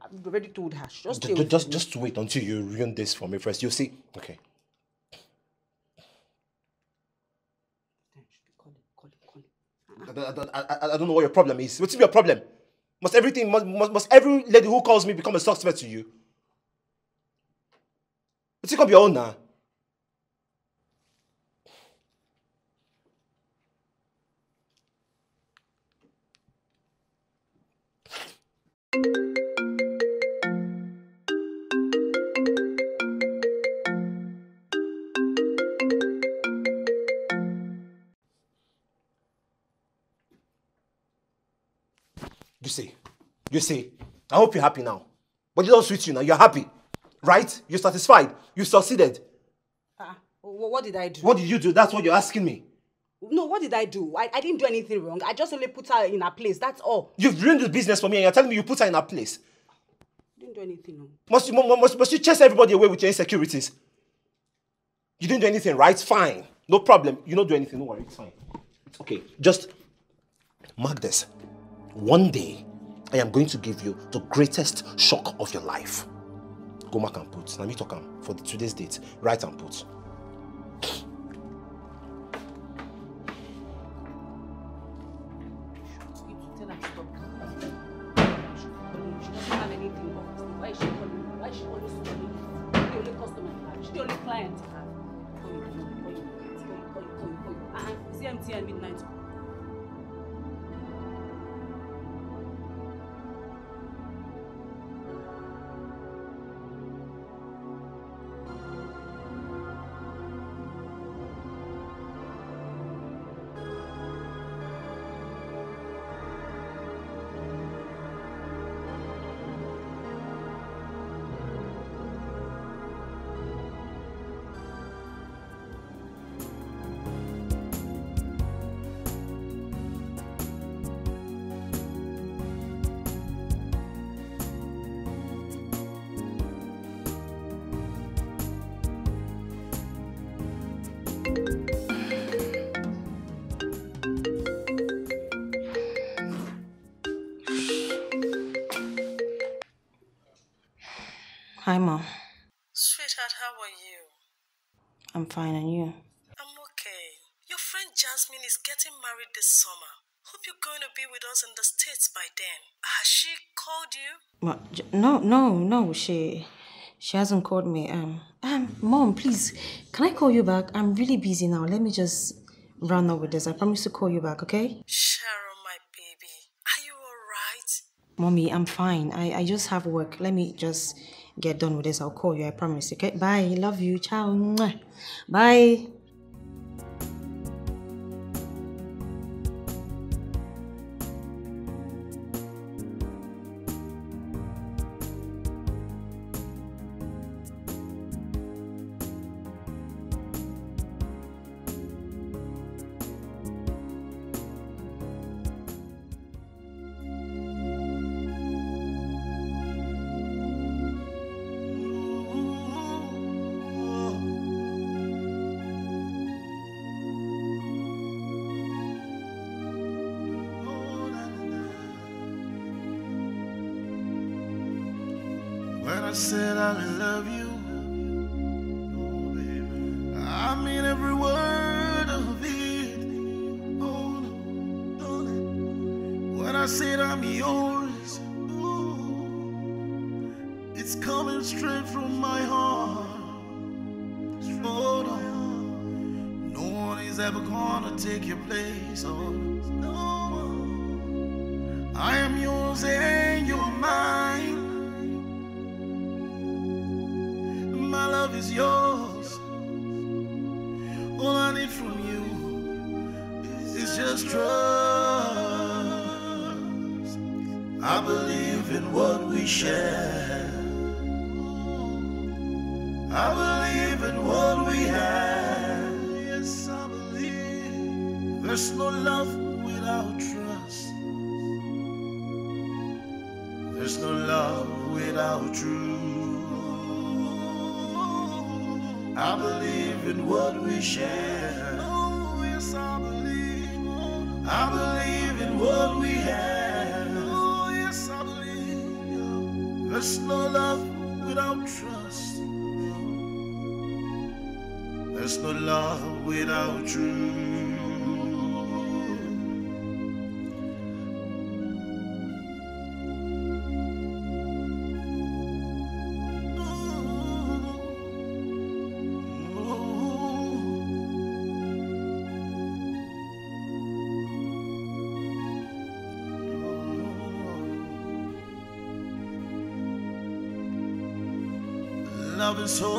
I've already told her. Just stay away. Just, just wait until you ruin this for me first. You see? Okay. I don't, I, I, I don't know what your problem is. What's your problem? Must everything, must, must, must every lady who calls me become a suspect to you? But take up your own now. You see, you see, I hope you're happy now. But you don't switch you now, you're happy. Right? You're satisfied. You succeeded. Uh, what did I do? What did you do? That's what you're asking me. No, what did I do? I, I didn't do anything wrong. I just only put her in her place. That's all. You've ruined the business for me and you're telling me you put her in her place. I didn't do anything wrong. Must you, must, must you chase everybody away with your insecurities? You didn't do anything, right? Fine. No problem. You don't do anything. Don't worry. It's fine. It's okay. Just mark this. One day, I am going to give you the greatest shock of your life. Go mark and put. Now me talk for today's date. Write and put. Hi, Mom. Sweetheart, how are you? I'm fine, and you? I'm okay. Your friend Jasmine is getting married this summer. Hope you're going to be with us in the States by then. Has she called you? Ma, no, no, no. She, she hasn't called me. Um, um, Mom, please, can I call you back? I'm really busy now. Let me just run up with this. I promise to call you back, okay? Cheryl, my baby, are you all right? Mommy, I'm fine. I, I just have work. Let me just... get done with this, I'll call you, I promise, okay? Bye, love you, ciao, bye. never said I love you. Oh, baby. I mean every word of it. Oh, no, darling. When I said I'm yours, ooh, it's coming straight from my heart. Oh, no. No one is ever gonna take your place. Oh, no. I am yours and you're mine. My love is yours. All I need from you is just trust. I believe in what we share. I believe in what we have. Yes, I believe. There's no love without trust. There's no love without truth. I believe in what we share. Oh, yes, I believe. Oh, I believe in what we have. Oh, yes, I believe. There's no love without trust. There's no love without truth. Love is so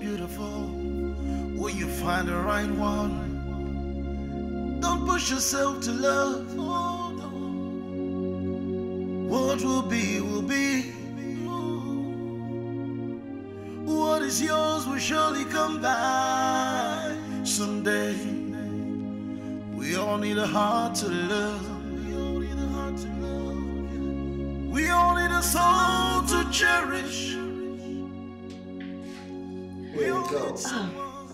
beautiful when you find the right one. Don't push yourself to love. Oh, no. What will be, will be. What is yours will surely come back someday. We all need a heart to love. We all need a heart to love. We all need a soul to cherish. Go. Oh.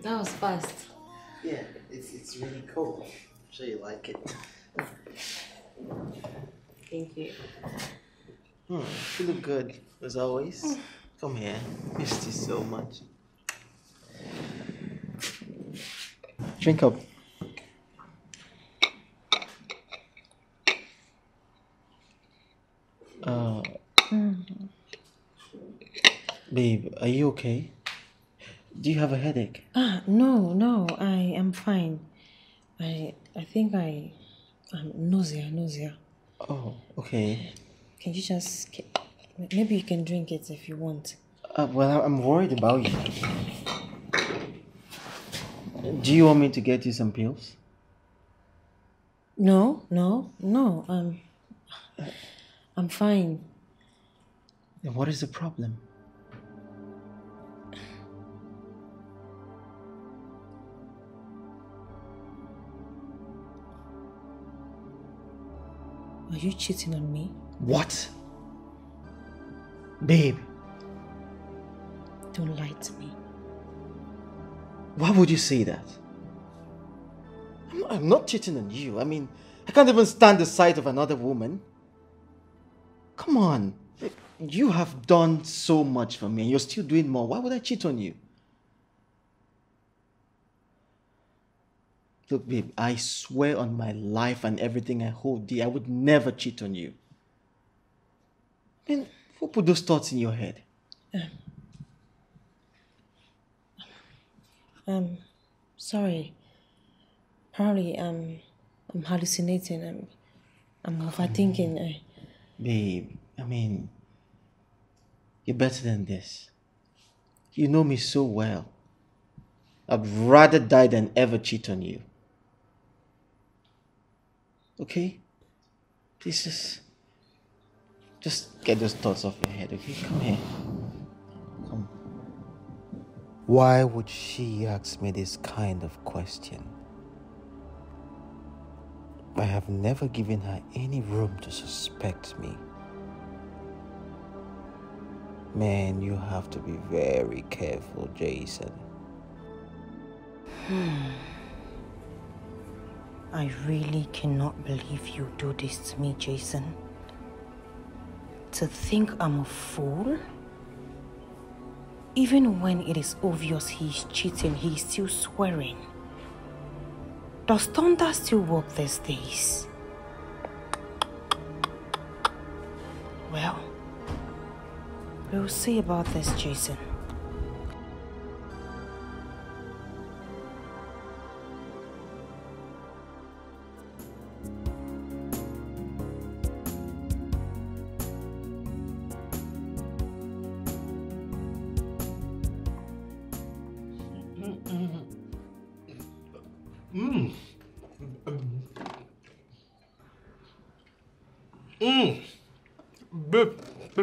That was fast. Yeah, it's it's really cool. I'm sure you like it. Thank you. Hmm, you look good as always. Mm. Come here. Missed you so much. Drink up. Uh. Mm-hmm. Babe, are you okay? Do you have a headache? Ah, no, no, I am fine. I I think I am nausea, nausea. Oh, okay. Can you just, can, maybe you can drink it if you want. Uh, well, I'm worried about you. Do you want me to get you some pills? No, no, no, um, I'm fine. Then what is the problem? Are you cheating on me? What? Babe. Don't lie to me. Why would you say that? I'm not, I'm not cheating on you. I mean, I can't even stand the sight of another woman. Come on. You have done so much for me and you're still doing more. Why would I cheat on you? Look, babe, I swear on my life and everything I hold dear, I would never cheat on you. I mean, who put those thoughts in your head? Um, um sorry. Probably um, I'm hallucinating. I'm, I'm overthinking. I... Babe, I mean, you're better than this. You know me so well. I'd rather die than ever cheat on you. Okay? Please just... Just get those thoughts off your head, okay? Come here. Come. Why would she ask me this kind of question? I have never given her any room to suspect me. Man, you have to be very careful, Jason. Hmm. I really cannot believe you do this to me, Jason. to think I'm a fool? Even when it is obvious he's cheating, he's still swearing. Does thunder still work these days? Well, we'll see about this, Jason.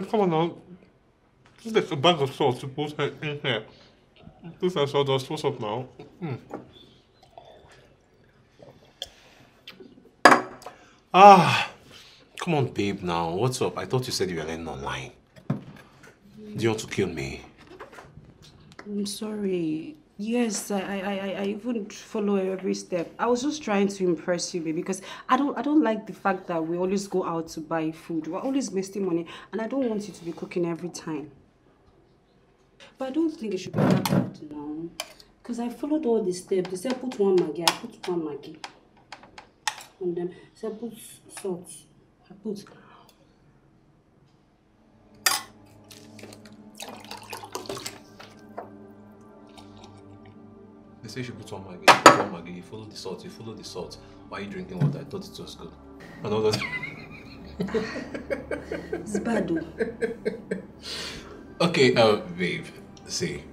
Come on now, just take a bag of salt to put her in here. Put her sawdust, what's up now? Mm. Ah, come on babe now, what's up? I thought you said you were learning online. Do you want to kill me? I'm sorry. Yes, I, I, I even follow every step. I was just trying to impress you, babe, because I don't, I don't like the fact that we always go out to buy food. We're always wasting money, and I don't want you to be cooking every time. But I don't think it should be that bad now, because I followed all the steps. They said put one maggi, I put one maggi, and then they put salt, I put. They say you should put one maggi, you put one maggi, you follow the salt, you follow the salt. Why are you drinking water? I thought it was good. And all that. It's bad though. Okay, uh, babe, see,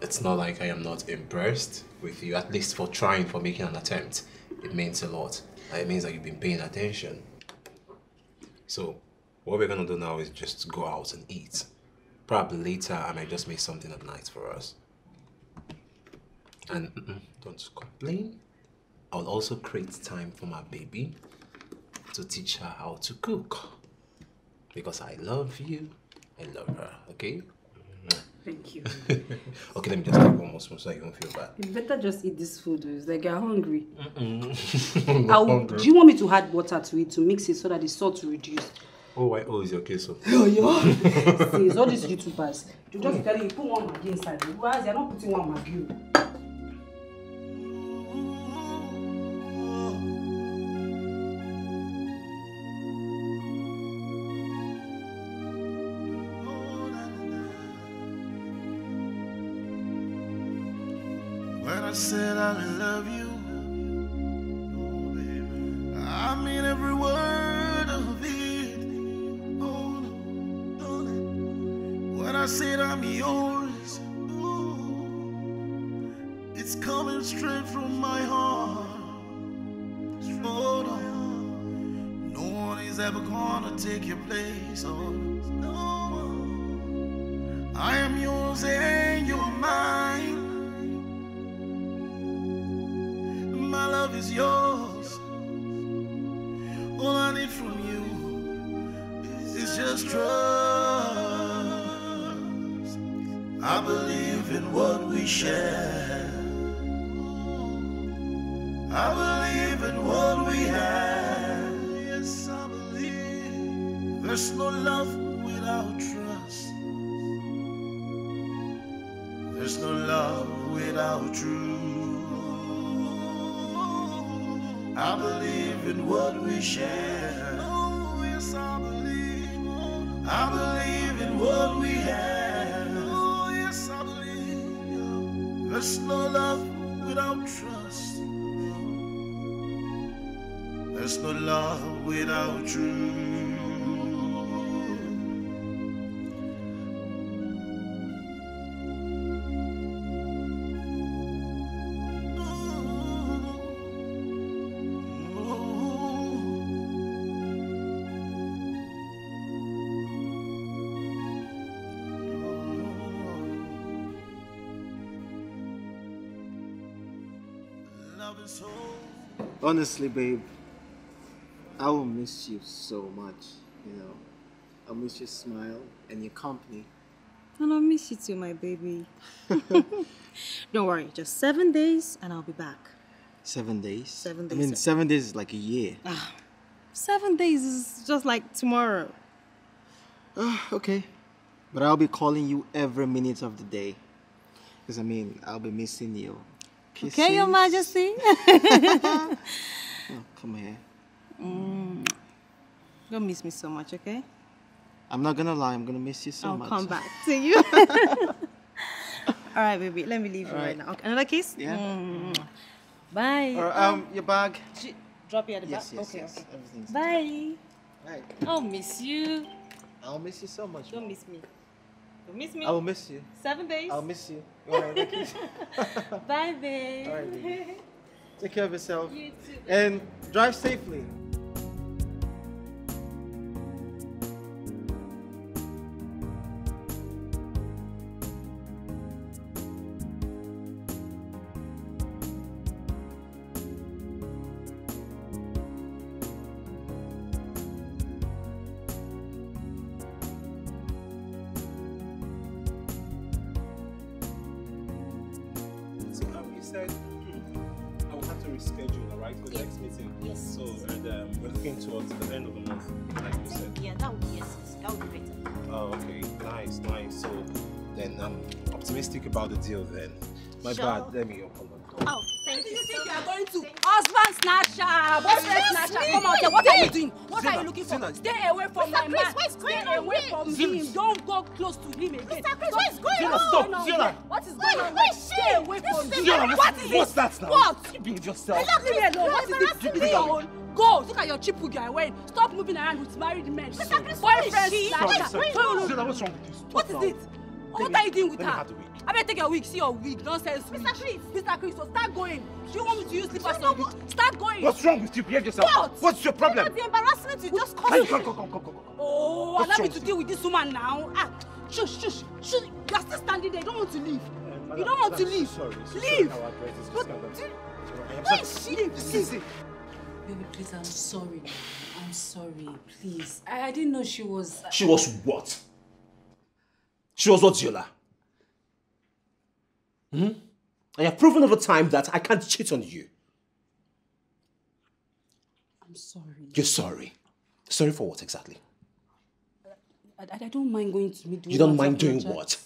it's not like I am not impressed with you, at least for trying, for making an attempt. It means a lot. It means that you've been paying attention. So, what we're gonna do now is just go out and eat. Probably later, I might just make something at night for us. And mm-mm, don't complain. I'll also create time for my baby to teach her how to cook. Because I love you, I love her, okay? Thank you. Okay, let me just take one more spoon so you won't feel bad. You better just eat this food, it's like you're hungry. Mm-mm. I'll, hungry. Do you want me to add water to it to mix it so that the salt will reduce? Oh, why? Oh, is your queso? Oh, yeah. See, it's all these YouTubers. You just tell you, you put one maggi inside, otherwise you're not putting one maggi. I said I love you, oh baby, I mean every word of it, oh darling, when I said I'm yours, ooh, it's coming straight from my heart, oh darling, no one is ever gonna take your place, oh no one, I am yours and you're mine. Is yours. All I need from you is just trust. I believe in what we share. I believe in what we have. Yes, I believe. There's no love without trust. There's no love without truth. I believe in what we share. Oh, yes, I believe. I believe in what we have. Oh, yes, I believe. There's no love without trust. There's no love without truth. Honestly, babe, I will miss you so much, you know. I'll miss your smile and your company. And I'll miss you too, my baby. Don't worry, just seven days and I'll be back. Seven days? Seven days. I mean, seven, seven days is like a year. Ah, seven days is just like tomorrow. Uh, okay, but I'll be calling you every minute of the day. Because, I mean, I'll be missing you. Kisses. Okay, Your Majesty. Oh, come here. Mm. Don't miss me so much, okay? I'm not going to lie. I'm going to miss you so I'll much. I'll come back to you. All right, baby. Let me leave All you right, right now. Okay, another kiss? Yeah. Mm. Bye. Or, um, um, your bag. G drop you at the yes, back? Yes, okay, yes. Okay. Everything's Bye. All right. I'll miss you. I'll miss you so much. Don't miss me. Don't miss me. I'll miss you. Seven days. I'll miss you. All right, bye, babe. All right, baby. Take care of yourself. You too. And drive safely. About the deal then. My sure. bad, let me open the door. Oh, thank you. You think you are going to husband snatcher, boyfriend snatcher? Come out here. What are you doing? What Zina, are you looking for? Zina. Stay away from Mister my Chris, man. Stay away me? from Zina. him. Don't go close to him again. Mister Chris, what is going Zina, on? Stop. Zina. What is going on? Wait, stay away this from him. What what's is What's that now? What? Keep being yourself. Leave me alone. What is this? Keep your Go! Look at your cheap hood you are wearing. Stop moving around with married men. Boyfriend snatcher. Zina, what's wrong with you? What is it? What are you doing with her? I better take your wig, see your wig, nonsense. Mister Chris! Mister Chris, so start going. Do you want me to use slippers on you? Start going. What's wrong with you? Behave yourself. What? What's your problem? Not the embarrassment you just caused. Come, come, come, come, come. Oh, What's allow me to deal with this woman now. Ah, shush, shush, shush. You are still standing there. You don't want to leave. Uh, madam, you don't want to leave. Sorry, leave. Wait, she leaves. Baby, please, I'm sorry. I'm sorry, please. I, I didn't know she was. Uh... She was what? She was what, Ziola? Mm-hmm. I have proven over time that I can't cheat on you. I'm sorry. You're sorry. Sorry for what exactly? I, I, I don't mind going to meet. You don't mind doing what?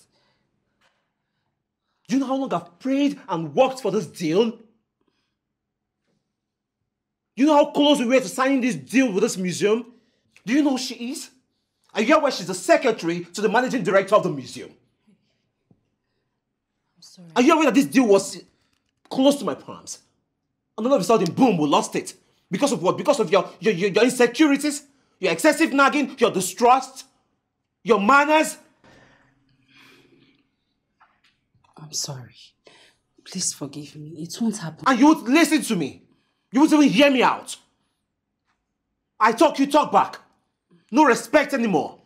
Do you know how long I've prayed and worked for this deal? You know how close we were to signing this deal with this museum? Do you know who she is? I hear where she's the secretary to the managing director of the museum. Sorry. Are you aware that this deal was close to my palms? And all of a sudden, boom, we lost it. Because of what? Because of your, your, your, your insecurities, your excessive nagging, your distrust, your manners. I'm sorry. Please forgive me. It won't happen. And you would listen to me. You wouldn't even hear me out. I talk, you talk back. No respect anymore.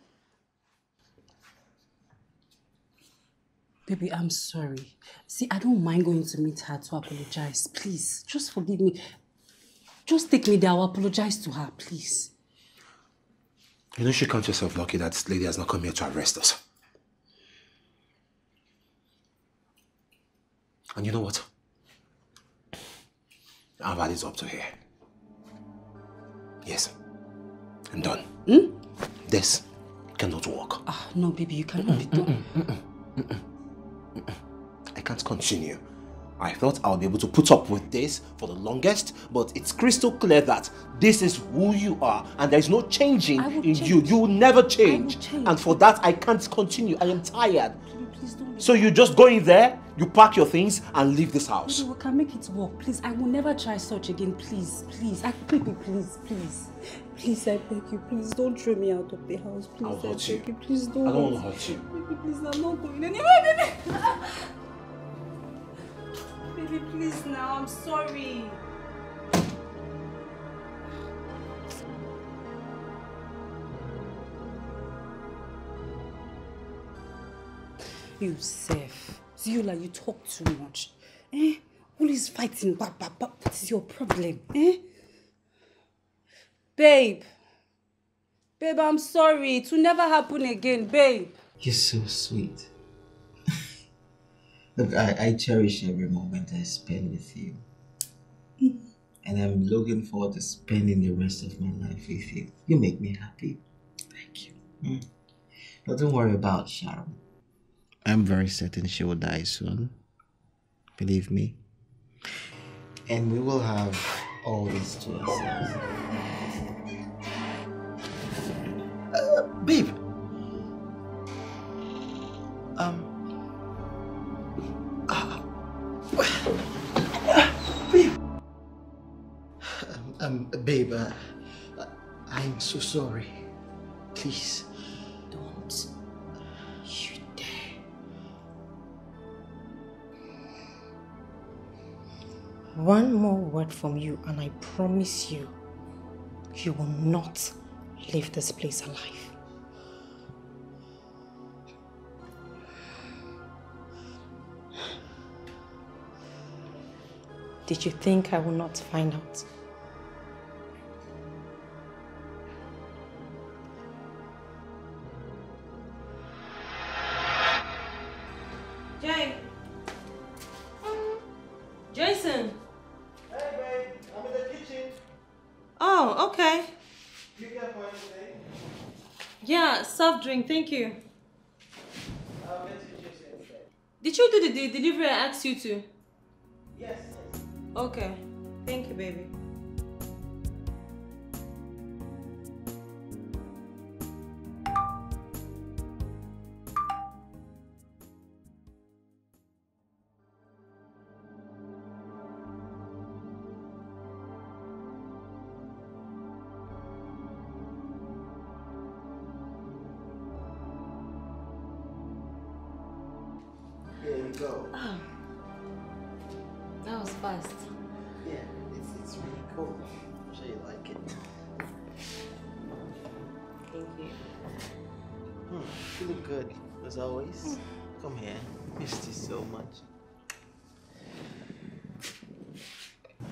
Baby, I'm sorry. See, I don't mind going to meet her to apologize. Please, just forgive me. Just take me there. I'll apologize to her, please. You know, she counts herself lucky that this lady has not come here to arrest us. And you know what? I've had it up to here. Yes. I'm done. Hmm? This cannot work. Ah, no, baby, you cannot be done. Mm-mm, mm-mm, mm-mm. I can't continue. I thought I'll be able to put up with this for the longest, but it's crystal clear that this is who you are and there's no changing in change. you. You will never change. Will change. And for that, I can't continue. I am tired. Please don't so you just go in there, you pack your things and leave this house. We can make it work. Please, I will never try such again. Please, please. I please, please, please. Please, I beg you, please don't throw me out of the house. Please, I'll hurt you. you. Please don't. I don't want to hurt you. Baby, please, I'm not going anywhere, baby. Baby, please now, I'm sorry. You, Seth. Ziola, you talk too much. Eh? All is fighting, bap, bap, bap. What is your problem? Eh? Babe, babe, I'm sorry. It will never happen again, babe. You're so sweet. Look, I, I cherish every moment I spend with you. And I'm looking forward to spending the rest of my life with you. You make me happy. Thank you. Mm. Nothing to worry about, Sharon. I'm very certain she will die soon. Believe me. And we will have all this to ourselves. Uh, babe! Um... Uh, uh, babe! Um, babe, uh, I'm so sorry. Please. Don't. You dare. One more word from you and I promise you, you will not leave this place alive. Did you think I will not find out? Thank you. Did you do the, the delivery I asked you to? Yes. Okay. Thank you, baby.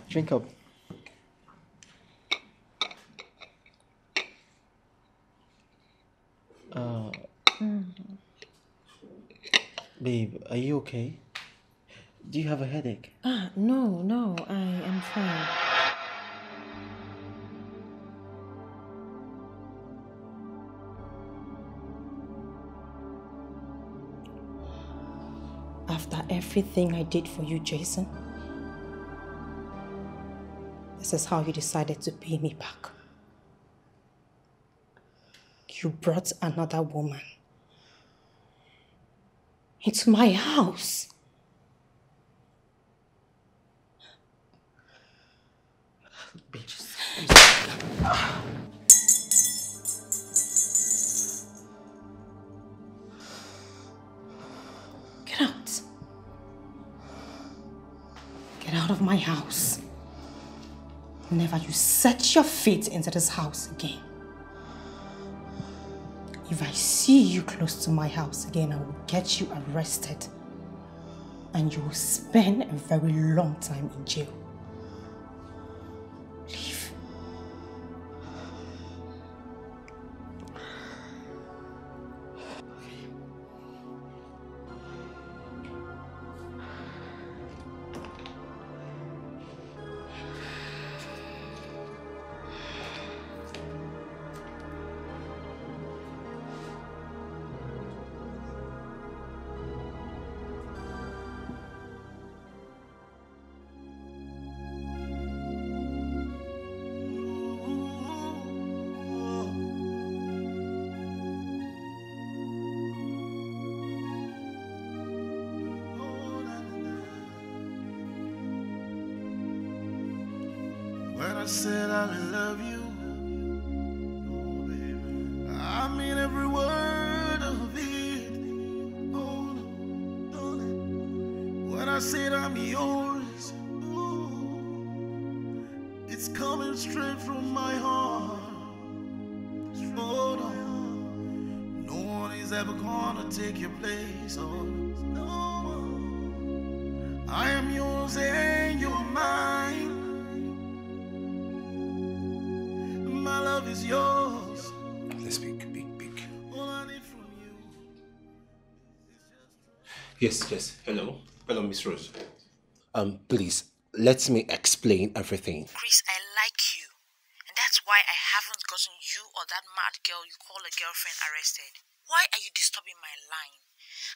Drink up. Uh, mm. Babe, are you okay? Do you have a headache? Ah, no, no, I am fine. After everything I did for you, Jason, this is how you decided to pay me back. You brought another woman into my house. Bitches. Get out. Get out of my house. Never you set your feet into this house again. If I see you close to my house again, I will get you arrested. And you will spend a very long time in jail. Leave. Yes, yes. Hello. Hello, Miss Rose. Um, please, let me explain everything. Chris, I like you. And that's why I haven't gotten you or that mad girl you call a girlfriend arrested. Why are you disturbing my line?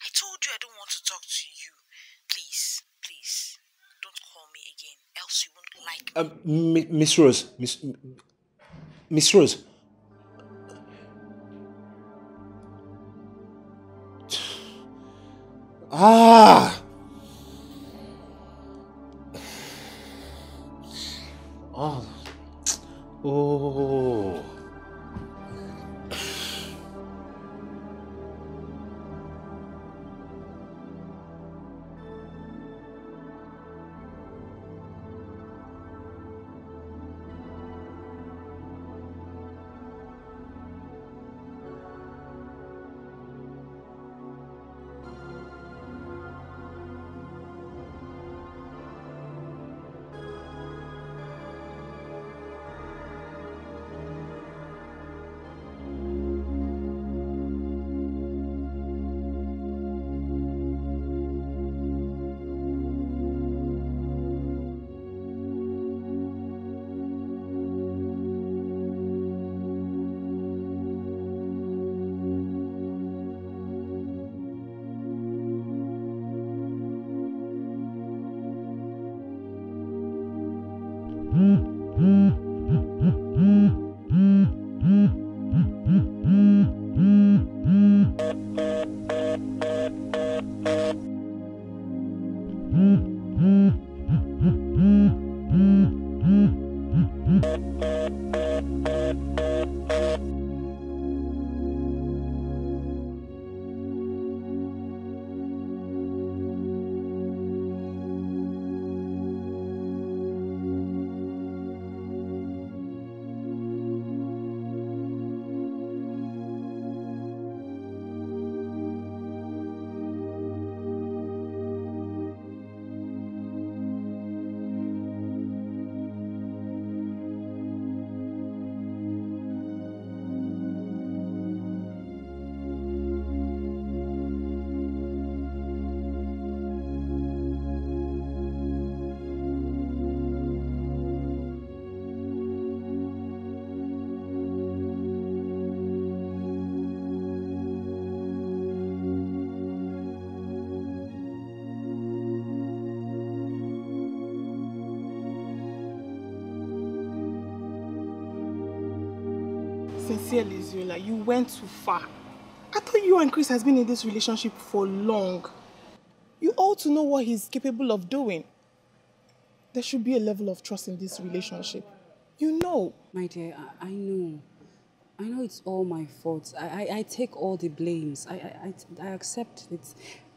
I told you I don't want to talk to you. Please, please, don't call me again, else you won't like me. Um, Miss Rose, Miss, Miss Rose. Ah! Oh. Oh. Sincerely, Zola, you went too far. I thought you and Chris has been in this relationship for long. You ought to know what he's capable of doing. There should be a level of trust in this relationship. You know. My dear, I, I know. I know it's all my fault. I, I, I take all the blames. I, I, I, I accept it.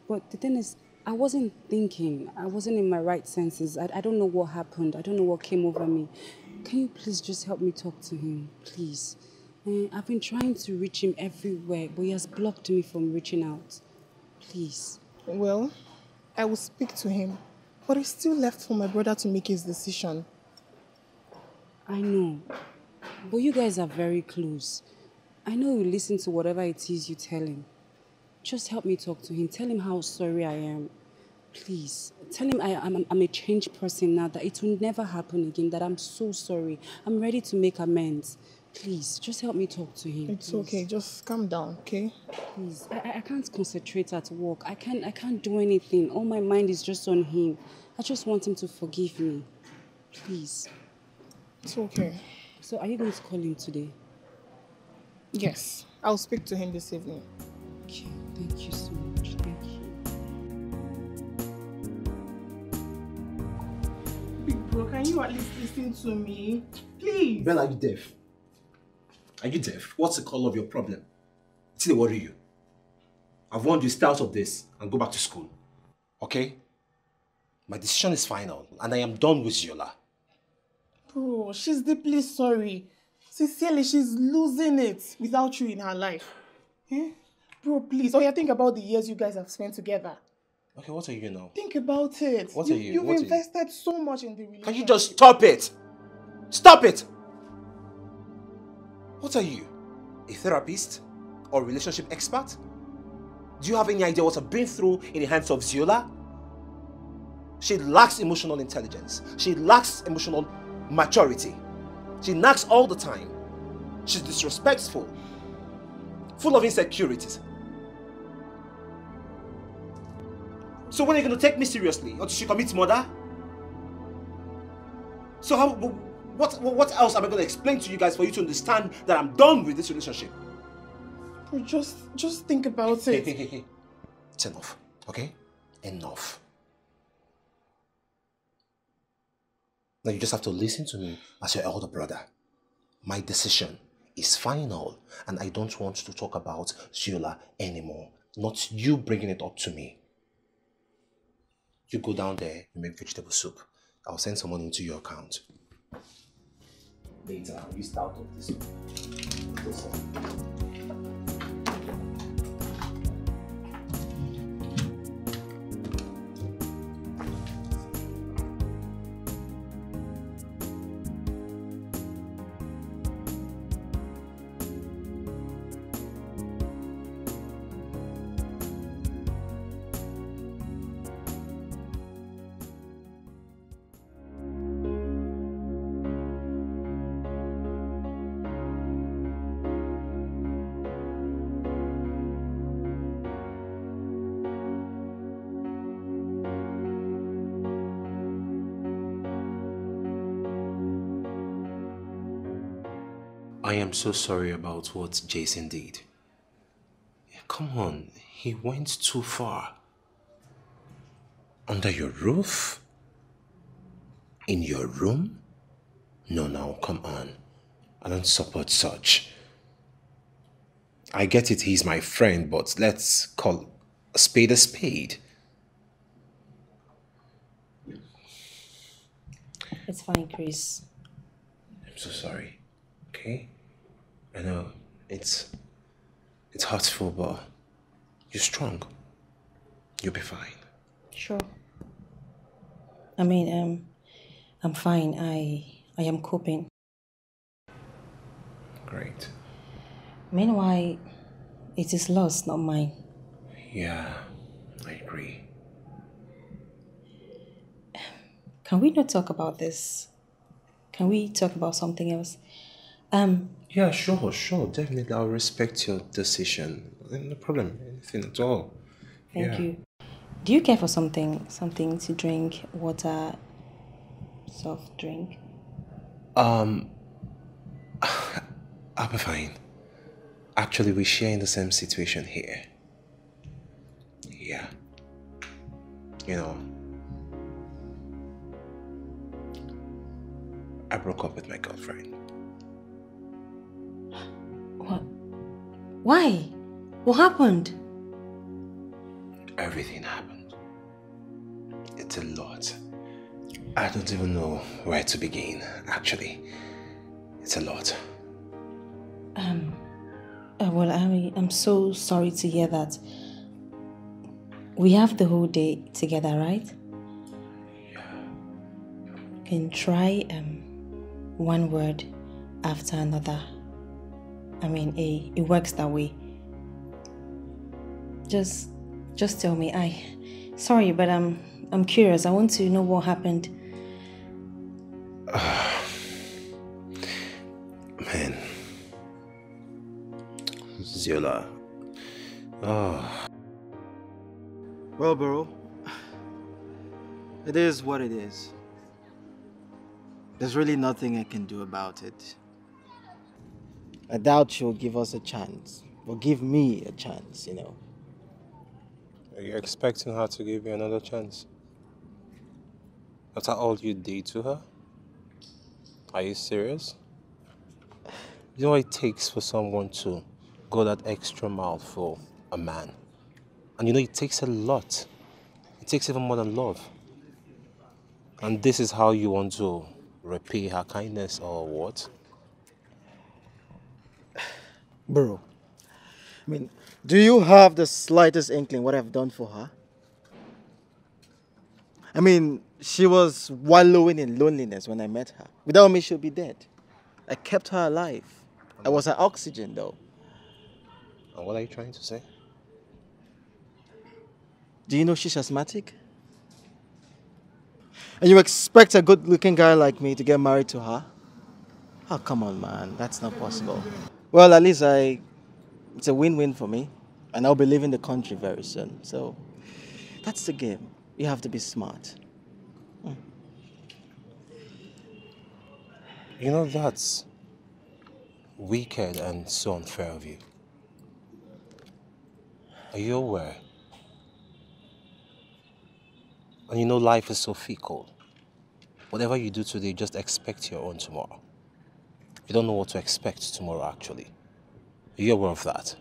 But the thing is, I wasn't thinking. I wasn't in my right senses. I, I don't know what happened. I don't know what came over me. Can you please just help me talk to him? Please. I've been trying to reach him everywhere, but he has blocked me from reaching out. Please. Well, I will speak to him, but it's still left for my brother to make his decision. I know, but you guys are very close. I know he'll listen to whatever it is you tell him. Just help me talk to him. Tell him how sorry I am. Please. Tell him I, I'm, I'm a changed person now, that it will never happen again, that I'm so sorry. I'm ready to make amends. Please, just help me talk to him. It's please. Okay, just calm down, okay? Please, I, I can't concentrate at work. I can't, I can't do anything. All my mind is just on him. I just want him to forgive me. Please. It's okay. So are you going to call him today? Yes, I'll speak to him this evening. Okay, thank you so much. Thank you. Big bro, can you at least listen to me? Please. Bella, are you deaf? Are you deaf? What's the cause of your problem? It didn't worry you. I've warned you, stay out of this and go back to school. Okay? My decision is final and I am done with Zola. Bro, she's deeply sorry. Sincerely, she's losing it without you in her life. Eh? Bro, please. Oh yeah, think about the years you guys have spent together. Okay, what are you now? Think about it. What you, are you? You've what invested you? so much in the relationship. Can you just stop it? Stop it! What are you? A therapist? Or a relationship expert? Do you have any idea what I've been through in the hands of Zola? She lacks emotional intelligence. She lacks emotional maturity. She nags all the time. She's disrespectful. full of insecurities. So when are you going to take me seriously? Or did she commit murder? So how, what, what else am I going to explain to you guys for you to understand that I'm done with this relationship? Well, just, just think about it. Hey, hey, hey, hey. It's enough, okay? Enough. Now you just have to listen to me as your elder brother. My decision is final and I don't want to talk about Sheila anymore. Not you bringing it up to me. You go down there, you make vegetable soup. I'll send someone into your account. Later, I'll list out of this one. I am so sorry about what Jason did. Come on, he went too far. Under your roof? In your room? No, no, come on. I don't support such. I get it, he's my friend, but let's call a spade a spade. It's fine, Chris. I'm so sorry, okay? I know, it's, it's hurtful, but you're strong. You'll be fine. Sure. I mean, um, I'm fine. I, I am coping. Great. Meanwhile, it is lost, not mine. Yeah, I agree. Can we not talk about this? Can we talk about something else? Um, yeah, sure, sure, definitely. I'll respect your decision. No problem, anything at all. Thank yeah. you. Do you care for something, something to drink, water, soft drink? Um, I'll be fine. Actually, we share in the same situation here. Yeah. You know, I broke up with my girlfriend. What? Why? What happened? Everything happened. It's a lot. I don't even know where to begin, actually. It's a lot. Um, uh, well, I'm, I'm so sorry to hear that. We have the whole day together, right? Yeah. You can try um, one word after another. I mean, it, it works that way. Just, just tell me. I, sorry, but I'm, I'm curious. I want to know what happened. Uh, man, Ziola. Oh. Well, bro, it is what it is. There's really nothing I can do about it. I doubt she'll give us a chance, or give me a chance, you know. Are you expecting her to give you another chance? After all you did to her? Are you serious? You know what it takes for someone to go that extra mile for a man? And you know it takes a lot. It takes even more than love. And this is how you want to repay her kindness or what? Bro, I mean, do you have the slightest inkling what I've done for her? I mean, she was wallowing in loneliness when I met her. Without me, she'll be dead. I kept her alive. I was her oxygen, though. And what are you trying to say? Do you know she's asthmatic? And you expect a good-looking guy like me to get married to her? Oh, come on, man. That's not possible. Well, at least I it's a win-win for me, and I'll be leaving the country very soon. So that's the game. You have to be smart. Mm. You know, that's wicked and so unfair of you. Are you aware? And you know, life is so fickle. Whatever you do today, just expect your own tomorrow. You don't know what to expect tomorrow, actually. Are you aware of that?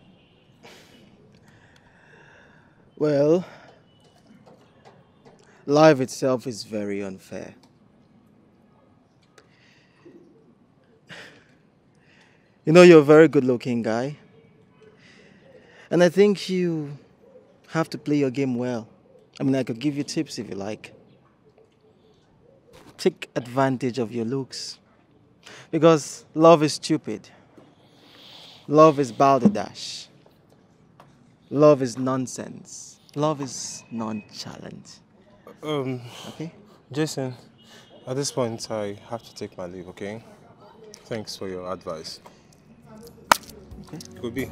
Well, life itself is very unfair. You know, you're a very good-looking guy. And I think you have to play your game well. I mean, I could give you tips if you like. Take advantage of your looks. Because love is stupid. Love is balderdash. Love is nonsense. Love is nonchalant. Um, okay? Jason, at this point, I have to take my leave, okay? Thanks for your advice. Okay. Could be.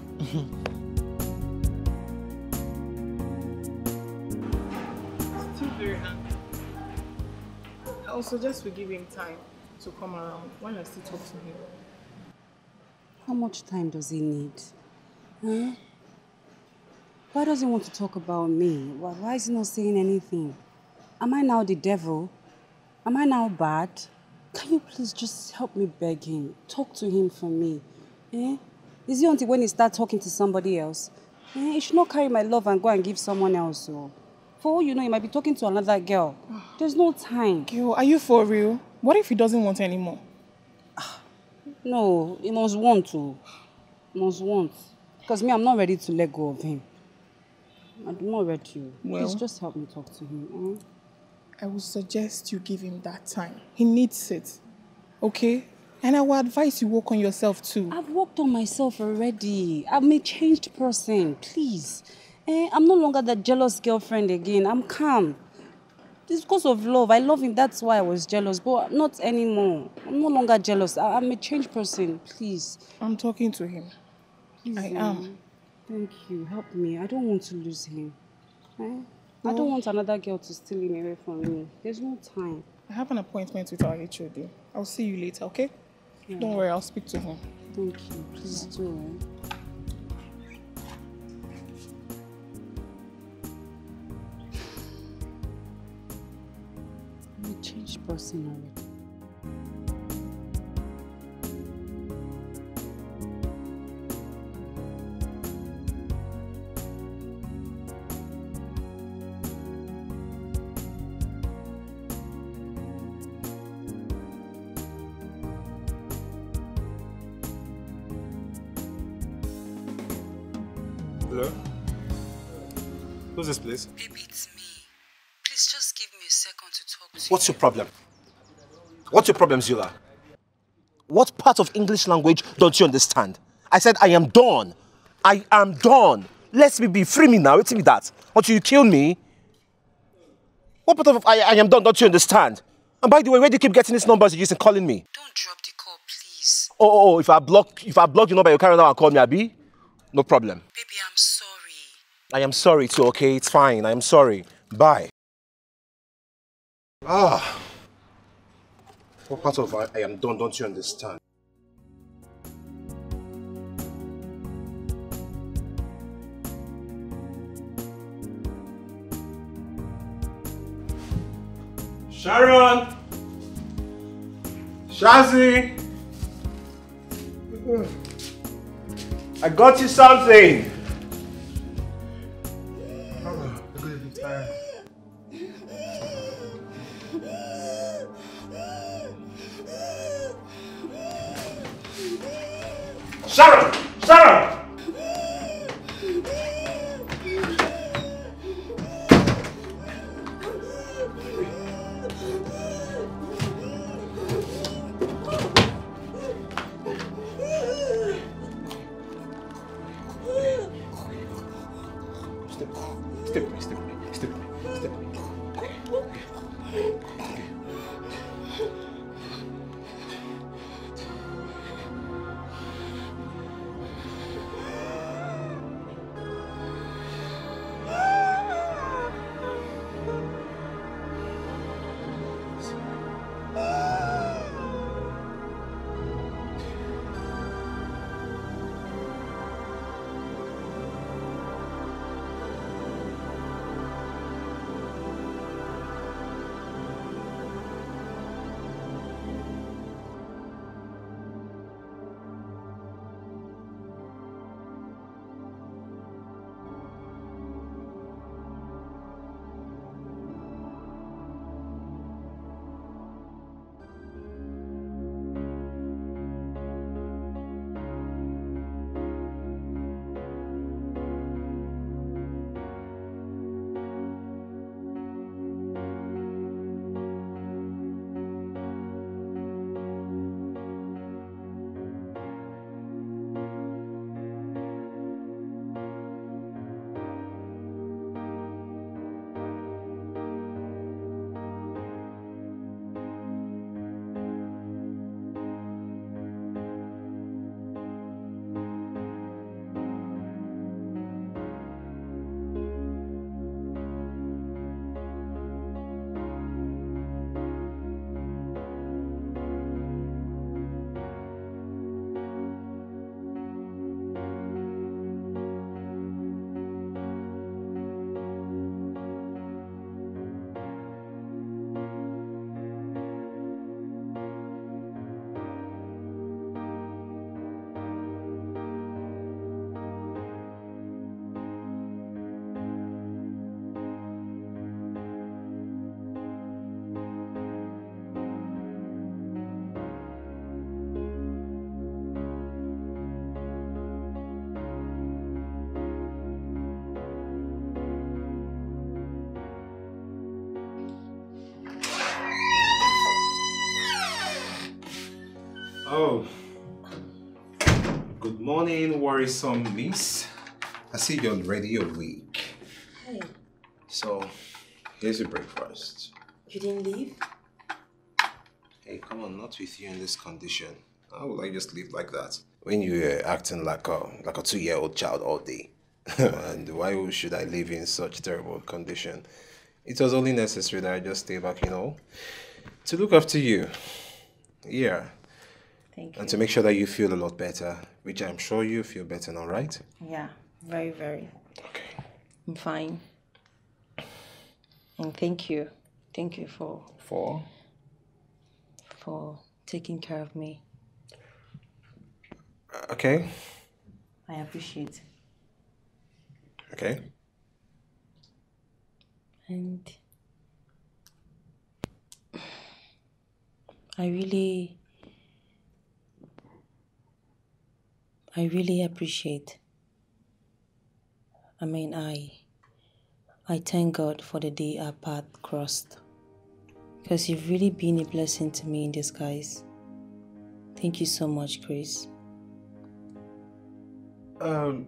I also just will give him time to come around when I still talk to him. How much time does he need? Huh? Why does he want to talk about me? Why, why is he not saying anything? Am I now the devil? Am I now bad? Can you please just help me beg him? Talk to him for me. Eh? Is it until when he starts talking to somebody else? Eh? He should not carry my love and go and give someone else. So. For all you know, he might be talking to another girl. There's no time. Girl, are you for real? What if he doesn't want anymore? No, he must want to. He must want. Because me, I'm not ready to let go of him. I'm not ready. Well, please just help me talk to him. Eh? I would suggest you give him that time. He needs it. Okay? And I would advise you work on yourself too. I've worked on myself already. I'm a changed person. Please. Eh, I'm no longer that jealous girlfriend again. I'm calm. It's because of love. I love him. That's why I was jealous. But not anymore. I'm no longer jealous. I I'm a changed person. Please. I'm talking to him. Please, I am. Thank you. Help me. I don't want to lose him. Eh? No. I don't want another girl to steal him away from me. There's no time. I have an appointment with our H O D. I'll see you later, okay? Yeah. Don't worry. I'll speak to him. Thank you. Please yeah. do it. Changed person already. Hello? Who's this, please? What's your problem? What's your problem, Zula? What part of English language don't you understand? I said, I am done. I am done. Let me be. Free me now. It's me that. Until you kill me. What part of I, I am done don't you understand? And by the way, where do you keep getting these numbers you're using calling me? Don't drop the call, please. Oh, oh, oh if I block, if I block your number, you carry on and call me, Abi? No problem. Baby, I'm sorry. I am sorry too, okay? It's fine. I am sorry. Bye. Ah, what part of I, I am done, don't you understand? Sharon! Shazi! I got you something! Sharon! Sharon! Oh, good morning, worrisome miss. I see you're already awake. Hey. So, here's your breakfast. You didn't leave? Hey, come on, not with you in this condition. How would I just leave like that? When you were acting like a, like a two-year-old child all day. And why should I live in such terrible condition? It was only necessary that I just stay back, you know, to look after you. Yeah. Thank you. And to make sure that you feel a lot better, which I'm sure you feel better now, right? Yeah, very, very. Okay. I'm fine. And thank you. Thank you for... For? For taking care of me. Okay. I appreciate. Okay. And I really, I really appreciate. I mean, I, I thank God for the day our path crossed. Because you've really been a blessing to me in disguise. Thank you so much, Grace. Um,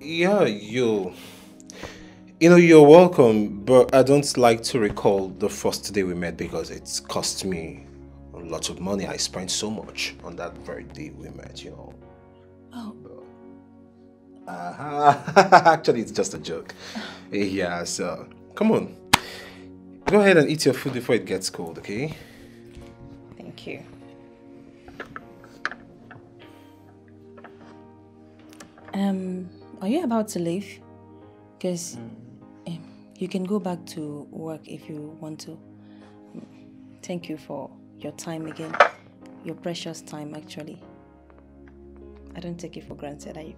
yeah, you, you know, you're welcome, but I don't like to recall the first day we met because it's cost me a lot of money. I spent so much on that very day we met, you know. Oh. Uh-huh. Actually, it's just a joke. Yeah, so, come on. Go ahead and eat your food before it gets cold, okay? Thank you. Um, are you about to leave? Because um, you can go back to work if you want to. Thank you for your time again. Your precious time, actually. I don't take it for granted. I,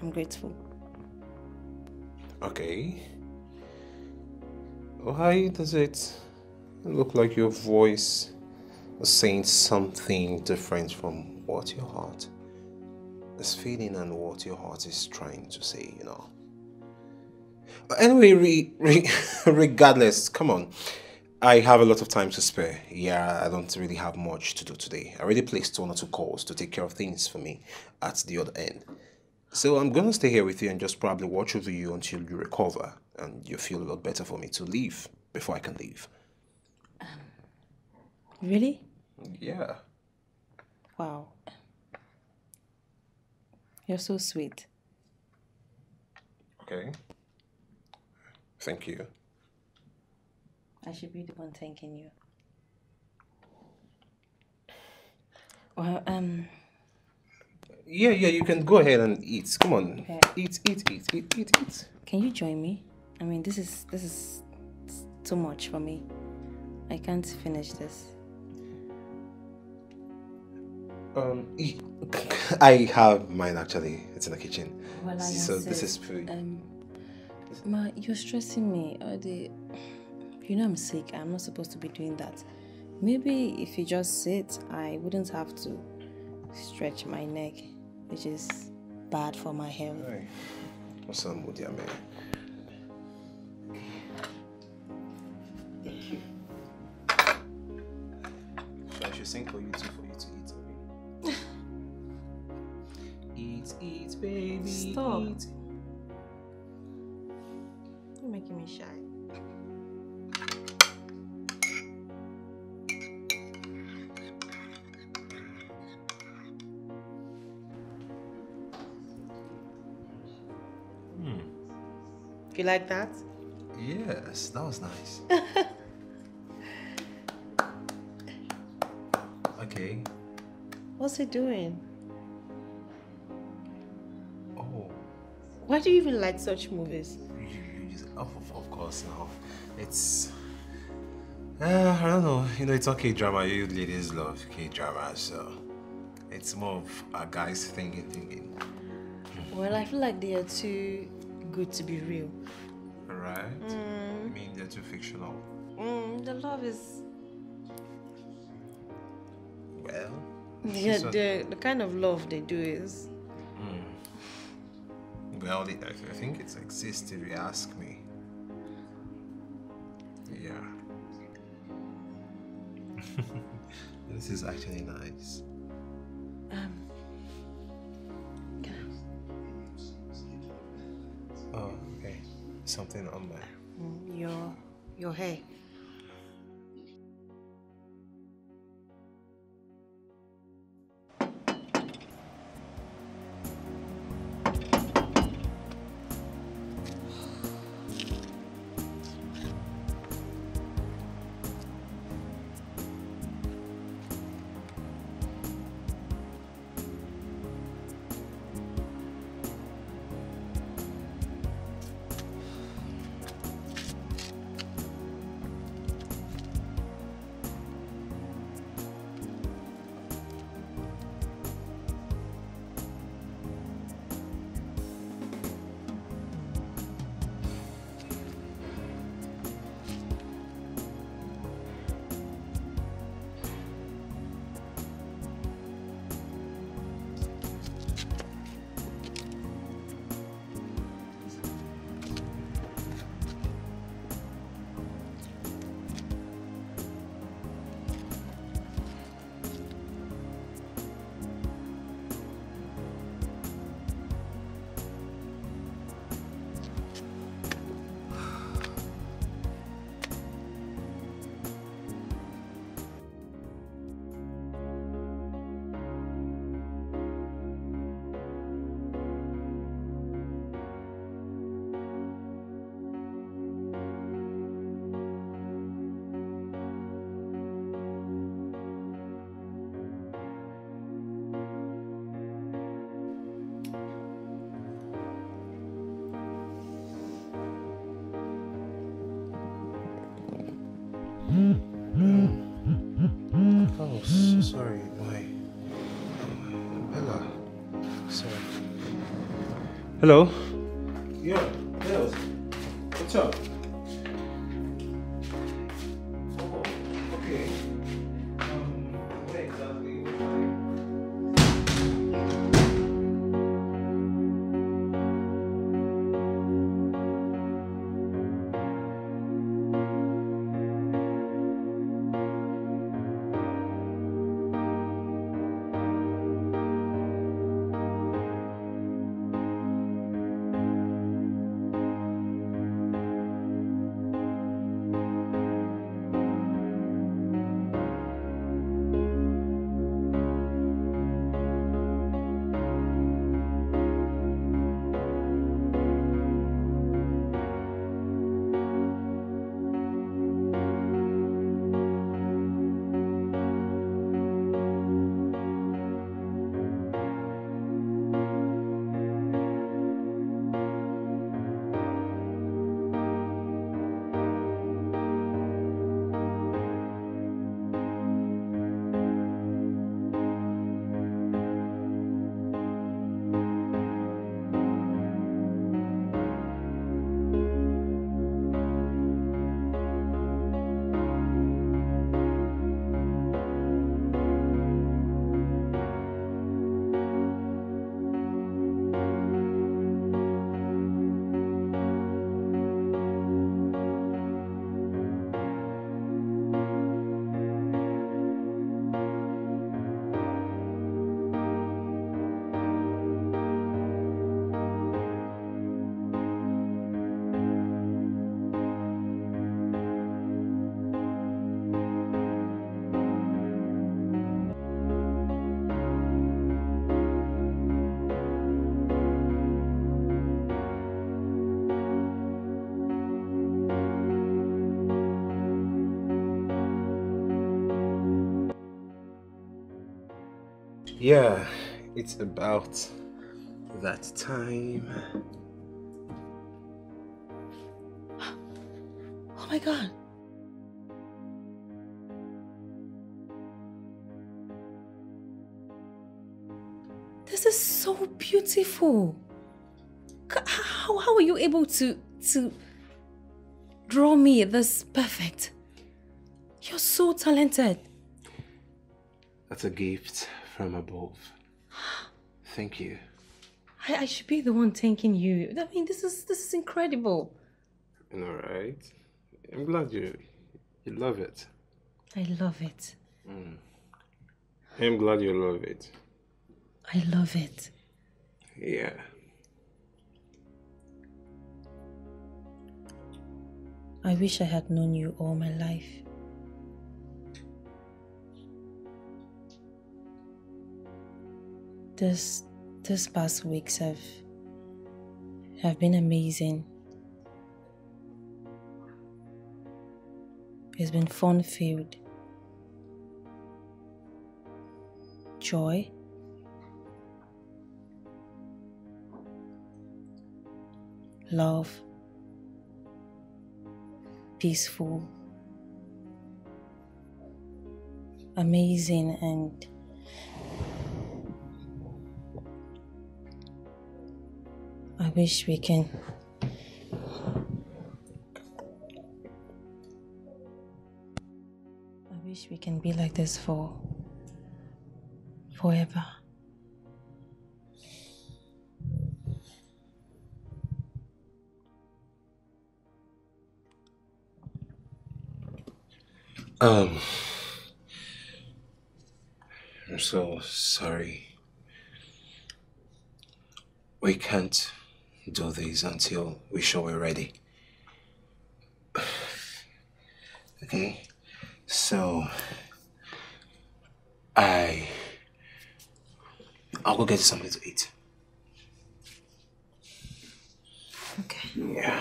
I'm grateful. Okay. Why does it look like your voice is saying something different from what your heart is feeling and what your heart is trying to say, you know? But anyway, re, re, regardless, come on. I have a lot of time to spare. Yeah, I don't really have much to do today. I already placed one or two calls to take care of things for me at the other end. So I'm going to stay here with you and just probably watch over you until you recover and you feel a lot better for me to leave before I can leave. Um, really? Yeah. Wow. You're so sweet. Okay. Thank you. I should be the one thanking you. Well, um... Yeah, yeah, you can go ahead and eat. Come on. Okay. Eat, eat, eat, eat, eat, eat. Can you join me? I mean, this is, this is too much for me. I can't finish this. Um, I have mine actually. It's in the kitchen. Well, I so this is food. Um, Ma, you're stressing me. Or the, you know I'm sick. I'm not supposed to be doing that. Maybe if you just sit, I wouldn't have to stretch my neck, which is bad for my health. Hey. What's up, dear man? Thank you. So I should sing for you too, for you to eat. Eat, eat, baby. Stop. Eat. You're making me shy. You like that? Yes, that was nice. Okay. What's it doing? Oh. Why do you even like such movies? You, you just, of, of course, no. It's... Uh, I don't know. You know, it's okay drama. You ladies love K-drama, so... It's more of a guy's thinking, thinking. Well, I feel like they are too... good to be real. Right? Mm. You mean they're too fictional? Mm, the love is... Well... Yeah, the, the kind of love they do is... Mm. Well, they, I think it exists if you ask me. Yeah. This is actually nice. Um. Can I... Oh, okay. Something on my... Your... your hair. Hello? Yeah, Dales. What's up? Oh, okay. Um, what exactly was Yeah, it's about that time. Oh my God. This is so beautiful. How, how are you able to, to draw me this perfect? You're so talented. That's a gift from above. Thank you. I, I should be the one thanking you. I mean, this is this is incredible. All right. I'm glad you you love it. I love it. Mm. I'm glad you love it. I love it. Yeah. I wish I had known you all my life. This, this past weeks have, have been amazing. It's been fun-filled. Joy. Love. Peaceful. Amazing and... I wish we can... I wish we can be like this for... forever. Um... I'm so sorry. We can't do this until we show we're ready. Okay? So... I... I'll go get something to eat. Okay. Yeah.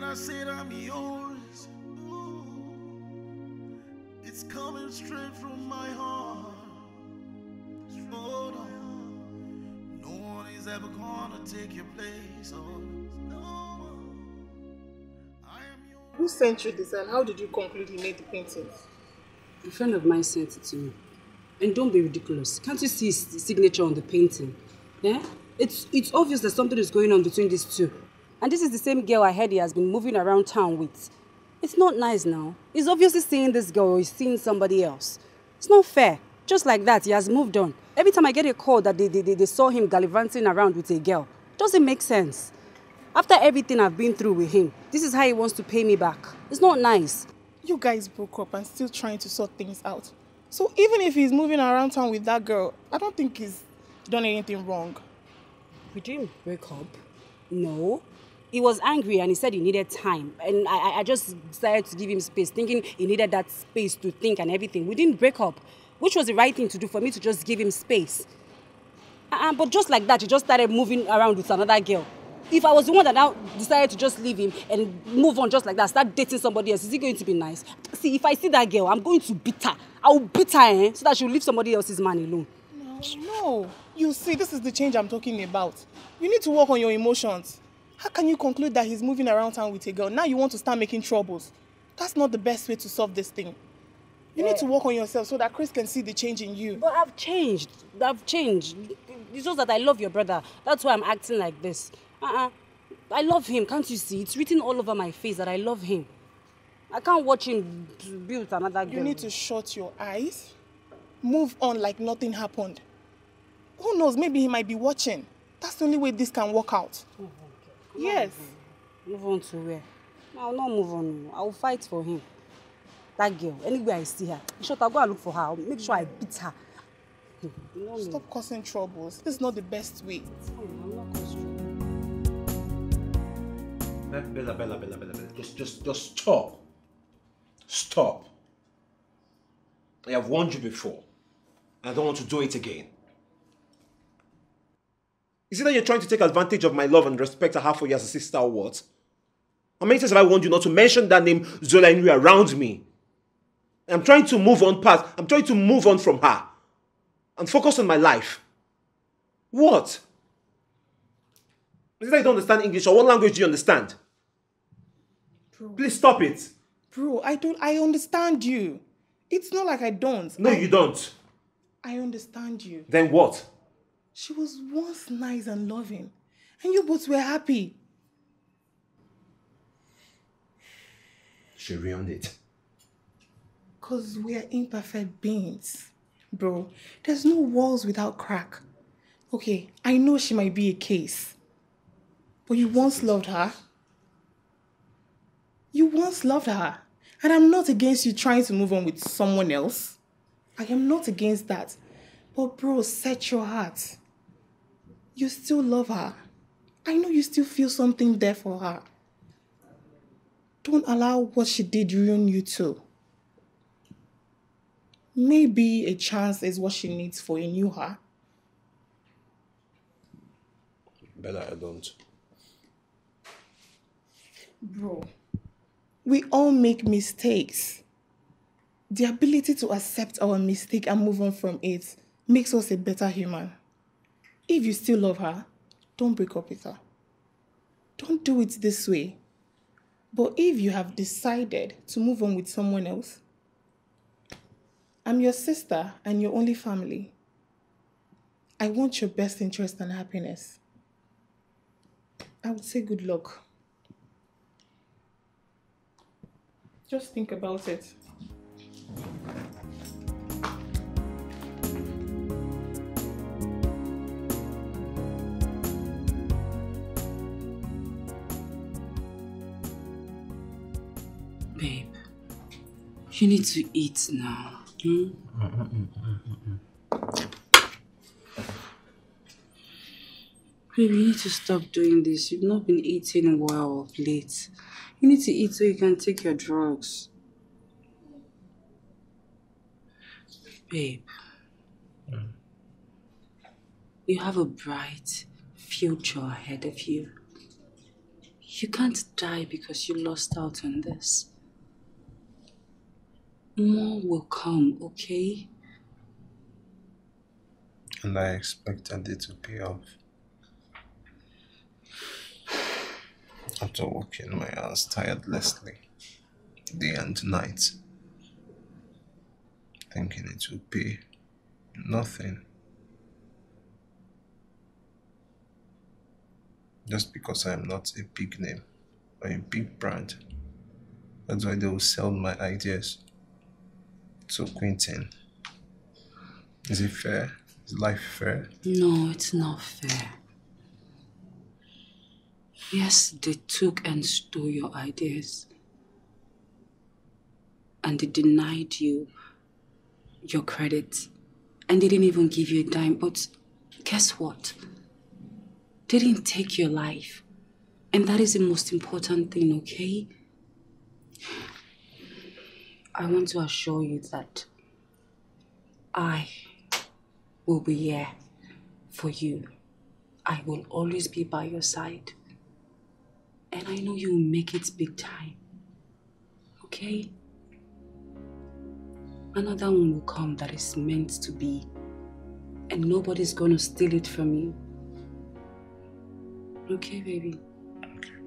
I said I'm yours. Ooh, it's coming straight from my heart. Hold on. No one is ever gonna take your place. Oh, no one. I am yours. Who sent you this and how did you conclude he made the paintings? A friend of mine sent it to me. And don't be ridiculous. Can't you see his signature on the painting? Yeah? It's, it's obvious that something is going on between these two. And this is the same girl I heard he has been moving around town with. It's not nice now. He's obviously seeing this girl or he's seeing somebody else. It's not fair. Just like that, he has moved on. Every time I get a call that they, they, they saw him gallivanting around with a girl, doesn't make sense. After everything I've been through with him, this is how he wants to pay me back. It's not nice. You guys broke up and still trying to sort things out. So even if he's moving around town with that girl, I don't think he's done anything wrong. We didn't break up. No. He was angry and he said he needed time. And I, I just decided to give him space, thinking he needed that space to think and everything. We didn't break up, which was the right thing to do for me to just give him space. Uh, but just like that, he just started moving around with another girl. If I was the one that now decided to just leave him and move on just like that, start dating somebody else, is it going to be nice? See, if I see that girl, I'm going to beat her. I'll beat her, eh? So that she'll leave somebody else's man alone. No, no. You see, this is the change I'm talking about. You need to work on your emotions. How can you conclude that he's moving around town with a girl? Now you want to start making troubles. That's not the best way to solve this thing. You yeah. need to work on yourself so that Chris can see the change in you. But I've changed. I've changed. It's just that I love your brother. That's why I'm acting like this. Uh-uh. I love him, can't you see? It's written all over my face that I love him. I can't watch him be with another girl. You need to shut your eyes. Move on like nothing happened. Who knows? Maybe he might be watching. That's the only way this can work out. Oh. Yes. Move on to where? I'll not move on. I'll fight for him. That girl, anywhere I see her. In short, I'll go and look for her. I'll make sure I beat her. You know Stop me. causing troubles. This is not the best way. I'm not causing troubles. Bella, Bella, Bella, Bella, Bella. Just, just, just stop. Stop. I have warned you before. I don't want to do it again. Is it that you're trying to take advantage of my love and respect I have for you as a sister or what? How many times have I warned you not to mention that name Zola Henry around me? I'm trying to move on past. I'm trying to move on from her. And focus on my life. What? Is it that you don't understand English or what language do you understand? Bro. Please stop it. Bro, I don't... I understand you. It's not like I don't. No, I, you don't. I understand you. Then what? She was once nice and loving, and you both were happy. She ruined it. Because we are imperfect beings, bro. There's no walls without crack. Okay, I know she might be a case. But you once loved her. You once loved her. And I'm not against you trying to move on with someone else. I am not against that. But bro, set your heart. You still love her. I know you still feel something there for her. Don't allow what she did ruin you too. Maybe a chance is what she needs for a new her. Bella, I don't. Bro, we all make mistakes. The ability to accept our mistake and move on from it makes us a better human. If you still love her, don't break up with her. Don't do it this way. But if you have decided to move on with someone else, I'm your sister and your only family. I want your best interest and happiness. I would say good luck. Just think about it. Babe, you need to eat now. Hmm? Mm -mm -mm -mm -mm. Babe, you need to stop doing this. You've not been eating well of late. You need to eat so you can take your drugs. Babe, mm. you have a bright future ahead of you. You can't die because you lost out on this. More will come, okay? And I expected it to pay off. After working my ass tirelessly, day and night, thinking it would pay nothing. Just because I am not a big name or a big brand, that's why they will sell my ideas. So, Quentin, is it fair? Is life fair? No, it's not fair. Yes, they took and stole your ideas. And they denied you your credit. And they didn't even give you a dime. But guess what? They didn't take your life. And that is the most important thing, okay? I want to assure you that I will be here for you. I will always be by your side. And I know you'll make it big time. Okay? Another one will come that is meant to be. And nobody's gonna steal it from you. Okay, baby? Okay.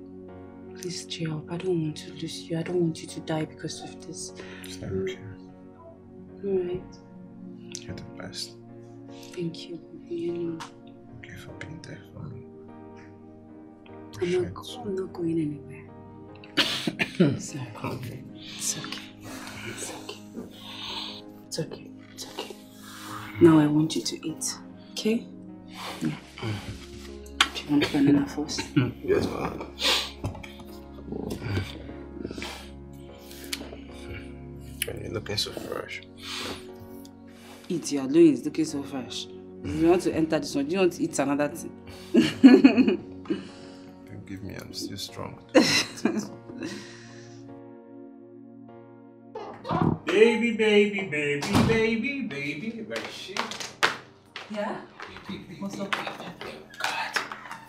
Please cheer up. I don't want to lose you. I don't want you to die because of this. Thank you. Alright. You're the best. Thank you, baby. Thank you for being there for me. I'm not, I'm not going anywhere. It's okay. It's okay. It's okay. It's okay. It's okay. Now I want you to eat. Okay? Yeah. Do you want banana first? Yes, ma'am. You're looking so fresh. Eat, your Louis is looking so fresh. If you want to enter this one, do you want to eat another thing? Give me, I'm still strong. Baby, baby, baby, baby, baby, where is she? Yeah? Baby, baby, what's up? Thank God.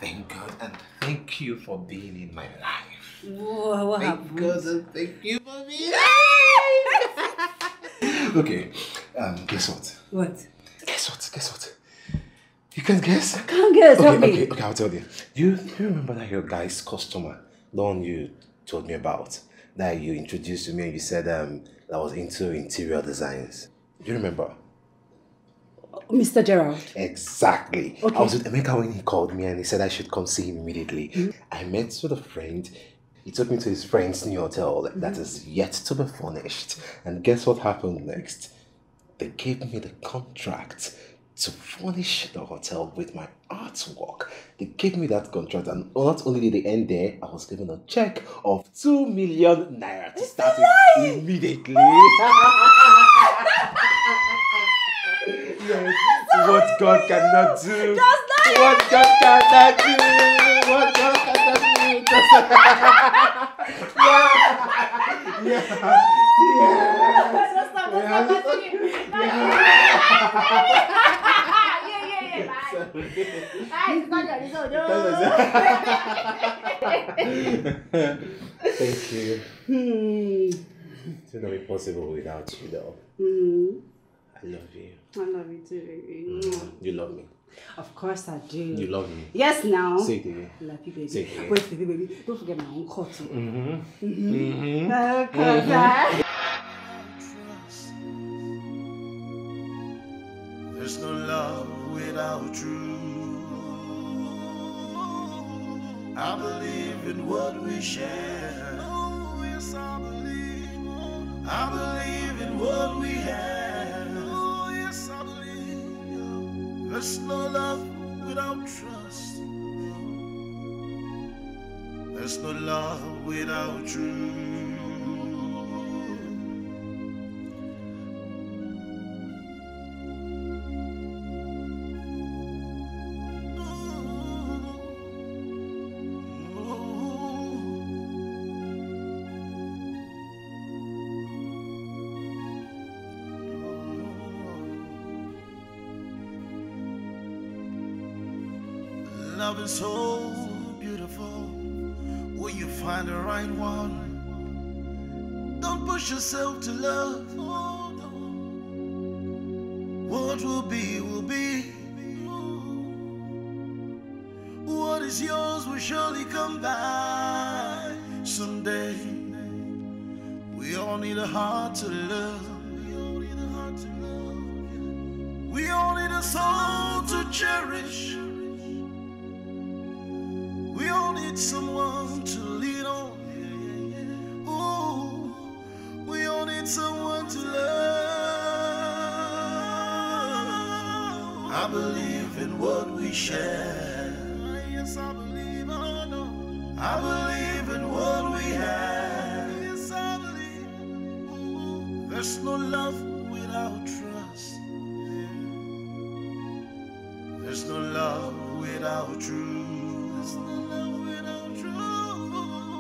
Thank God and thank you for being in my life. Whoa, what happened? Thank God and thank you for being alive! Okay, um, guess what? What? Guess what? Guess what? You can guess? I can't guess, okay, help me. Okay, okay, I'll tell you. You, you remember that your guy's customer, the one you told me about, that you introduced to me and you said um, that I was into interior designs. Do you remember? Mister Gerald. Exactly. Okay. I was with Emeka when he called me and he said I should come see him immediately. Mm-hmm. I met with a friend. He took me to his friend's new hotel mm-hmm. that is yet to be furnished. And guess what happened next? They gave me the contract to furnish the hotel with my artwork. They gave me that contract, and not only did they end there, I was given a check of two million naira to start it immediately. Yes, what God cannot do, what God cannot do, what God cannot do. Yeah, yeah. Yes. Thank you. Mm. It's not be possible without you, though. Mm. I love you. I love you too, baby. Mm. You love me. Of course I do. You love me. Yes, now. Say it again. Love you, baby. Say it again. Wait, baby, baby. Don't forget my own cotton. Mm-hmm. Mm-hmm. Mm-hmm. Mm-hmm. There's no love without you. I believe in what we share. Oh, yes, I believe. I believe in what we have. Oh, yes, I believe. There's no love without trust. There's no love without you. Love is so beautiful. Will you find the right one? Don't push yourself to love. Oh, no. What will be, will be. What is yours will surely come back someday. We all need a heart to love. We all need a heart to love. We all need a soul to cherish. Someone to lean on. Ooh, we all need someone to love. I believe in what we share. Yes, I believe. Oh no, I believe in what we have. Yes, I believe. There's no love without trust. There's no love without truth.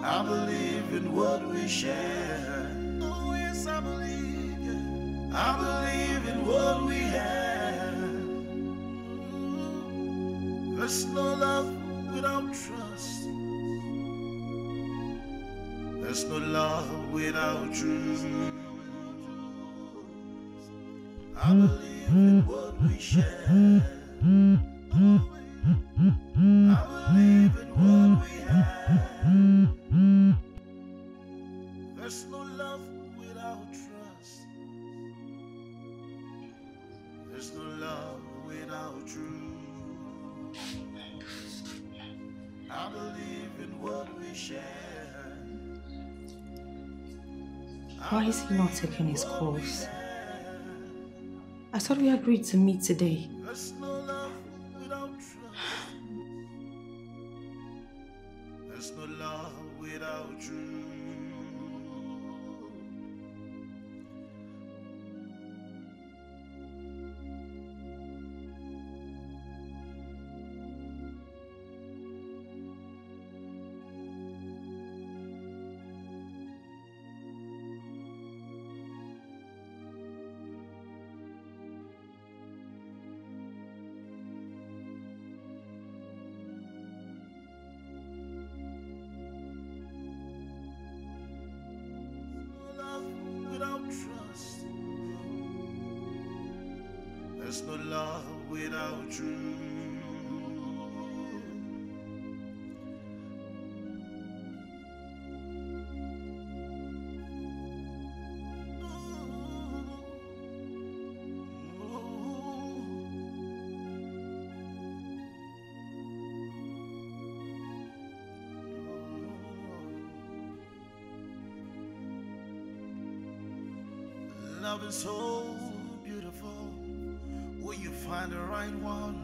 I believe in what we share. Oh, yes, I believe. I believe in what we have. There's no love without trust. There's no love without truth. I believe in what we share. I believe in what we have. There's no love without trust. There's no love without truth. I believe in what we share. Why is he not taking his calls? I thought we agreed to meet today. There's no love without trust. There's no love without truth. There's no love without you. will you find the right one.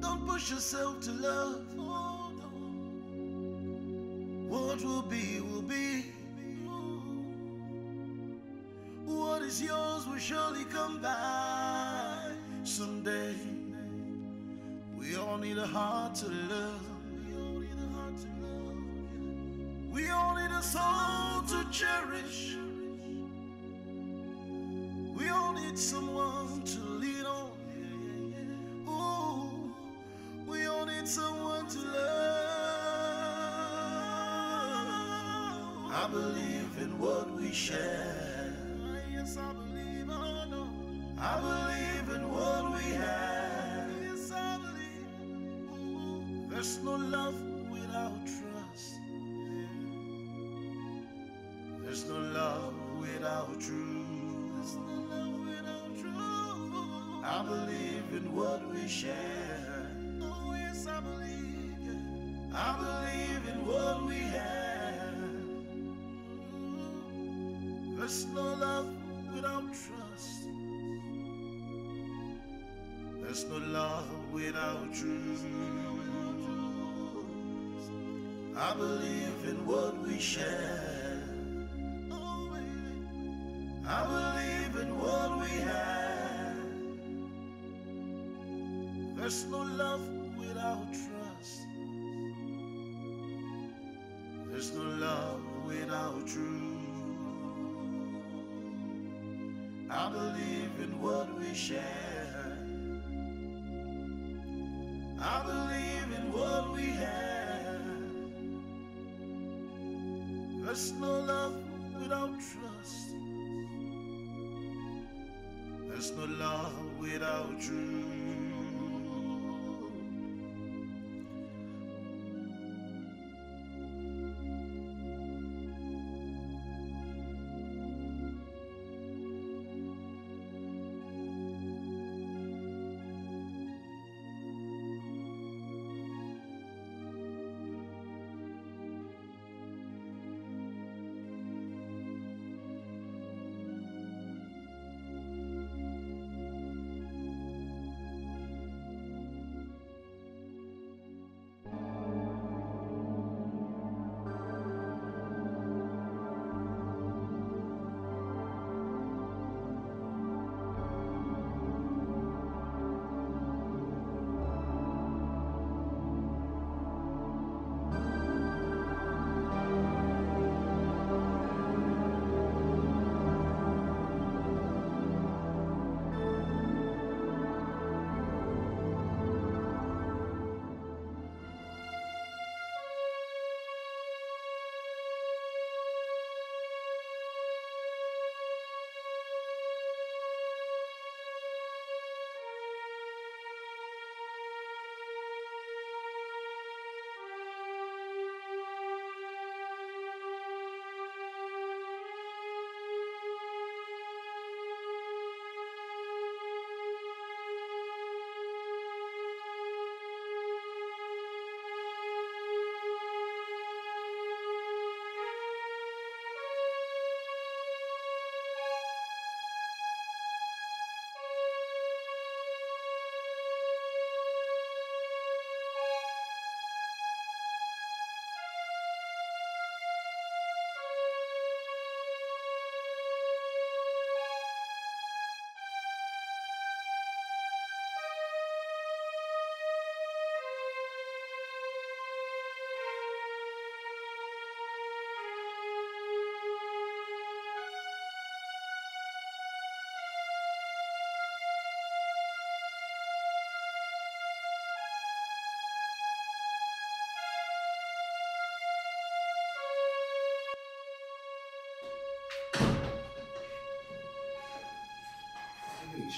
Don't push yourself to love. Oh, no. What will be, will be. What is yours will surely come back someday. We all need a heart to love. We all need a heart to love. We all need a soul to cherish. We all need someone to lean on. Ooh, we all need someone to love. I believe in what we share. Yes, I believe. Oh no, I believe in what we have. Yes, I believe. Ooh, there's no love without trust. There's no love without truth. There's no love without truth. I believe in what we share. Oh yes, I believe. I believe in what we have. There's no love without trust. There's no love without truth. I believe in what we share. I believe in what we have. There's no love without trust. There's no love without truth. I believe in what we share. I believe in what we have. There's no love without trust. There's no love without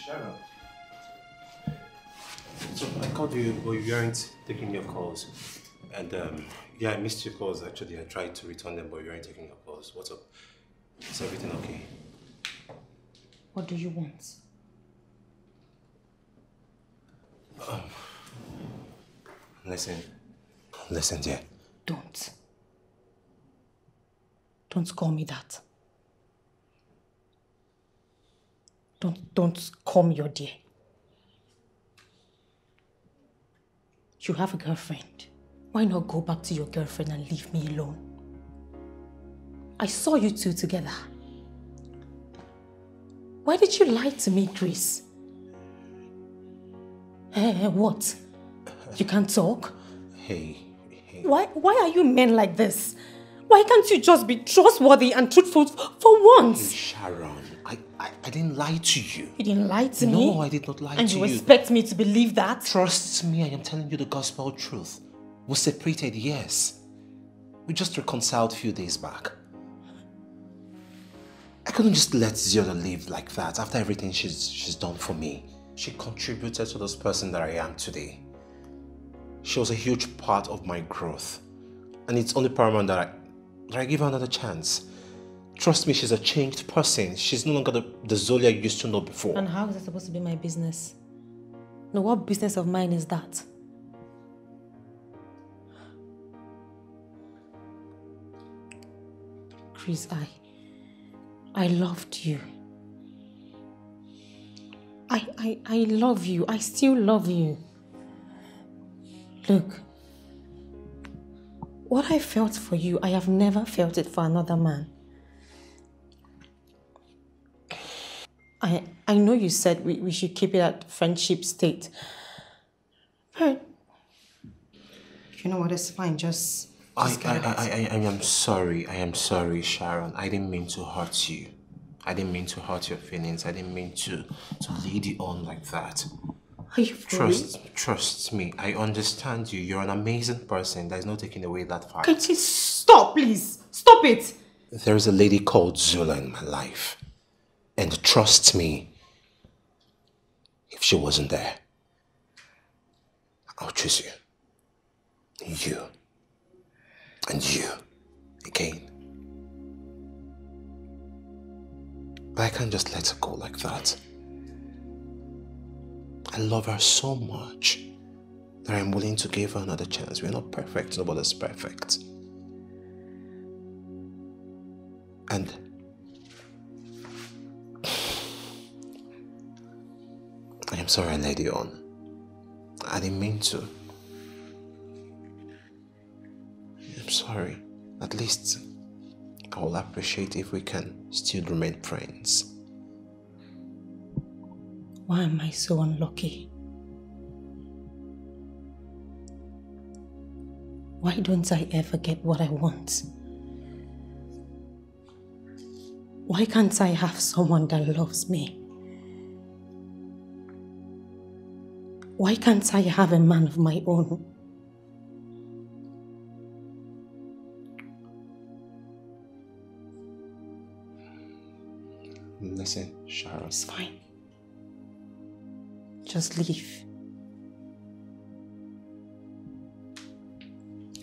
Gerald. So I called you, but you weren't taking your calls. And um, yeah, I missed your calls actually. I tried to return them, but you weren't taking your calls. What's up? Is everything okay? What do you want? Um, listen, listen, dear. Don't. Don't call me that. Don't, don't come your dear. You have a girlfriend. Why not go back to your girlfriend and leave me alone? I saw you two together. Why did you lie to me, Chris? Eh, what? You can't talk? Hey, hey. Why, why are you men like this? Why can't you just be trustworthy and truthful for once? Hey, Sharon, I, I, I didn't lie to you. You didn't lie to no, me? No, I did not lie and to you. And you expect me to believe that? Trust me, I am telling you the gospel truth. We're separated, yes. We just reconciled a few days back. I couldn't just let Ziola live like that after everything she's, she's done for me. She contributed to this person that I am today. She was a huge part of my growth. And it's only paramount that I, that I give her another chance. Trust me, she's a changed person. She's no longer the, the Zoli I used to know before. And how is that supposed to be my business? No, what business of mine is that? Chris, I... I loved you. I, I, I love you. I still love you. Look, what I felt for you, I have never felt it for another man. I, I know you said we, we should keep it at friendship state, but you know what, it's fine, just... just I, I, I, I, I am sorry, I am sorry, Sharon. I didn't mean to hurt you. I didn't mean to hurt your feelings. I didn't mean to, to lead you on like that. Are you trust, trust me. I understand you. You're an amazing person. There's no taking away that fact. Can't you stop, please? Stop it! There is a lady called Zula in my life. And trust me, if she wasn't there, I'll choose you. You. And you. Again. But I can't just let her go like that. I love her so much that I'm willing to give her another chance. We're not perfect, nobody's perfect. And I am sorry I led you on. I didn't mean to. I'm sorry. At least I will appreciate if we can still remain friends. Why am I so unlucky? Why don't I ever get what I want? Why can't I have someone that loves me? Why can't I have a man of my own? Listen, Sharon. It's fine. Just leave.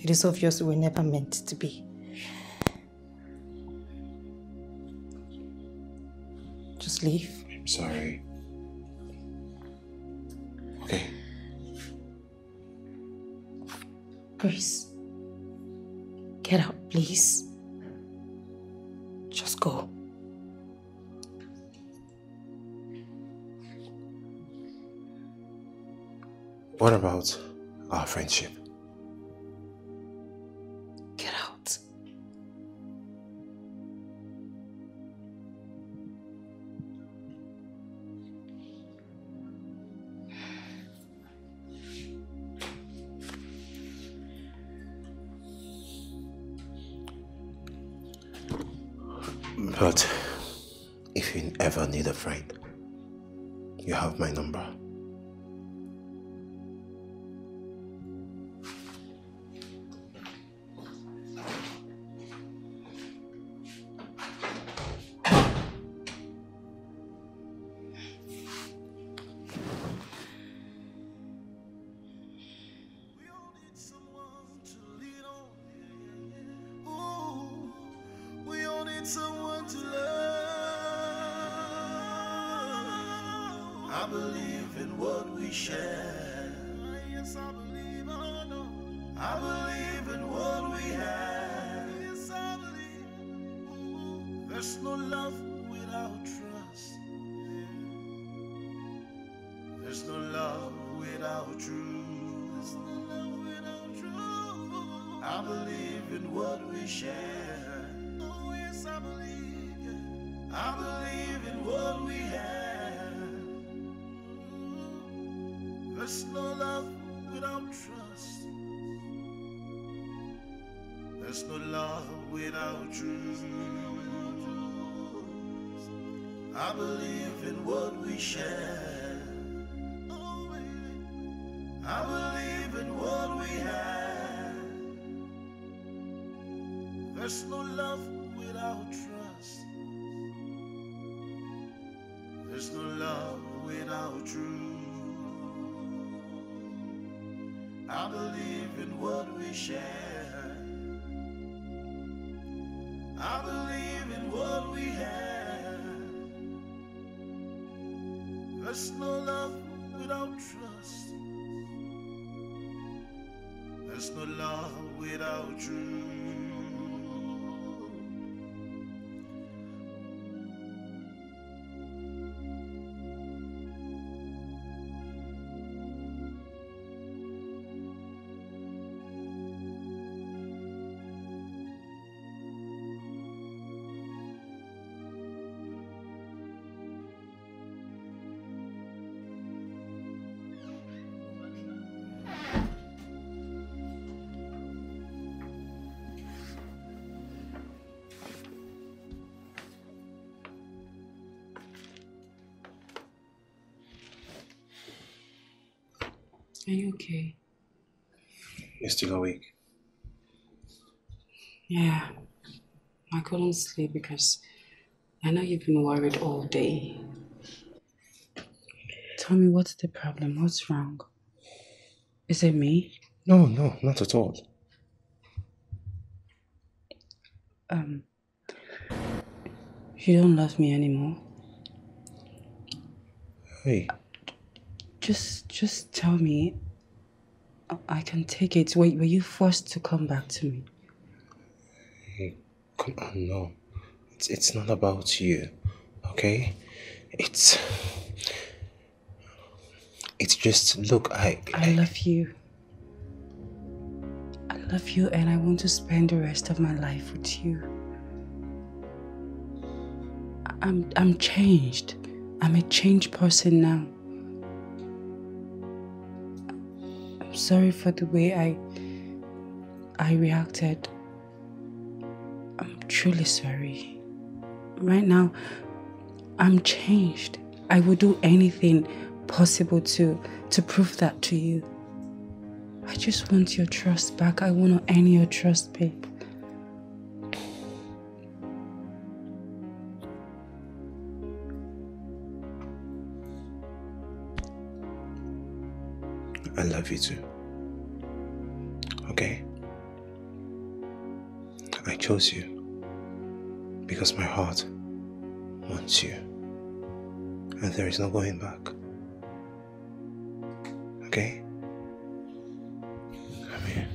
It is obvious we were never meant to be. Just leave. I'm sorry. Okay. Chris, get out, please. Just go. What about our friendship? Get out. But if you ever need a friend, you have my number. There's no love without trust. without truth. There's no love without truth. I believe in what we share. Oh yes, I believe. I believe in what we have. There's no love without trust. There's no love without truth. I believe in what we share. Oh, baby. I believe in what we have. There's no love without trust. There's no love without truth. I believe in what we share. I believe in what we have. There's no love without trust. There's no love without you. Are you okay? You're still awake? Yeah. I couldn't sleep because I know you've been worried all day. Tell me, what's the problem? What's wrong? Is it me? No, no, not at all. Um, you don't love me anymore? Hey. Just, just tell me. I can take it. Wait, were you forced to come back to me? Hey, come on, no. It's, it's not about you, okay? It's... It's just, look, I... I, I love you. I love you and I want to spend the rest of my life with you. I'm, I'm changed. I'm a changed person now. Sorry for the way I I reacted. I'm truly sorry. Right now, I'm changed. I will do anything possible to to prove that to you. I just want your trust back. I want to earn your trust, babe. I love you too. Okay? I chose you because my heart wants you and there is no going back. Okay? Come here.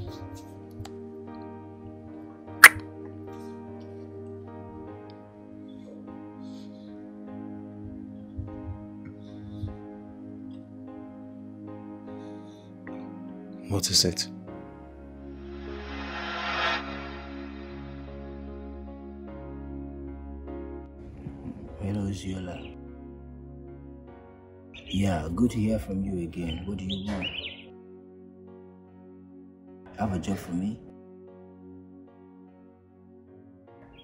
What is it? Hello, Ziola. Yeah, good to hear from you again. What do you want? Have a job for me?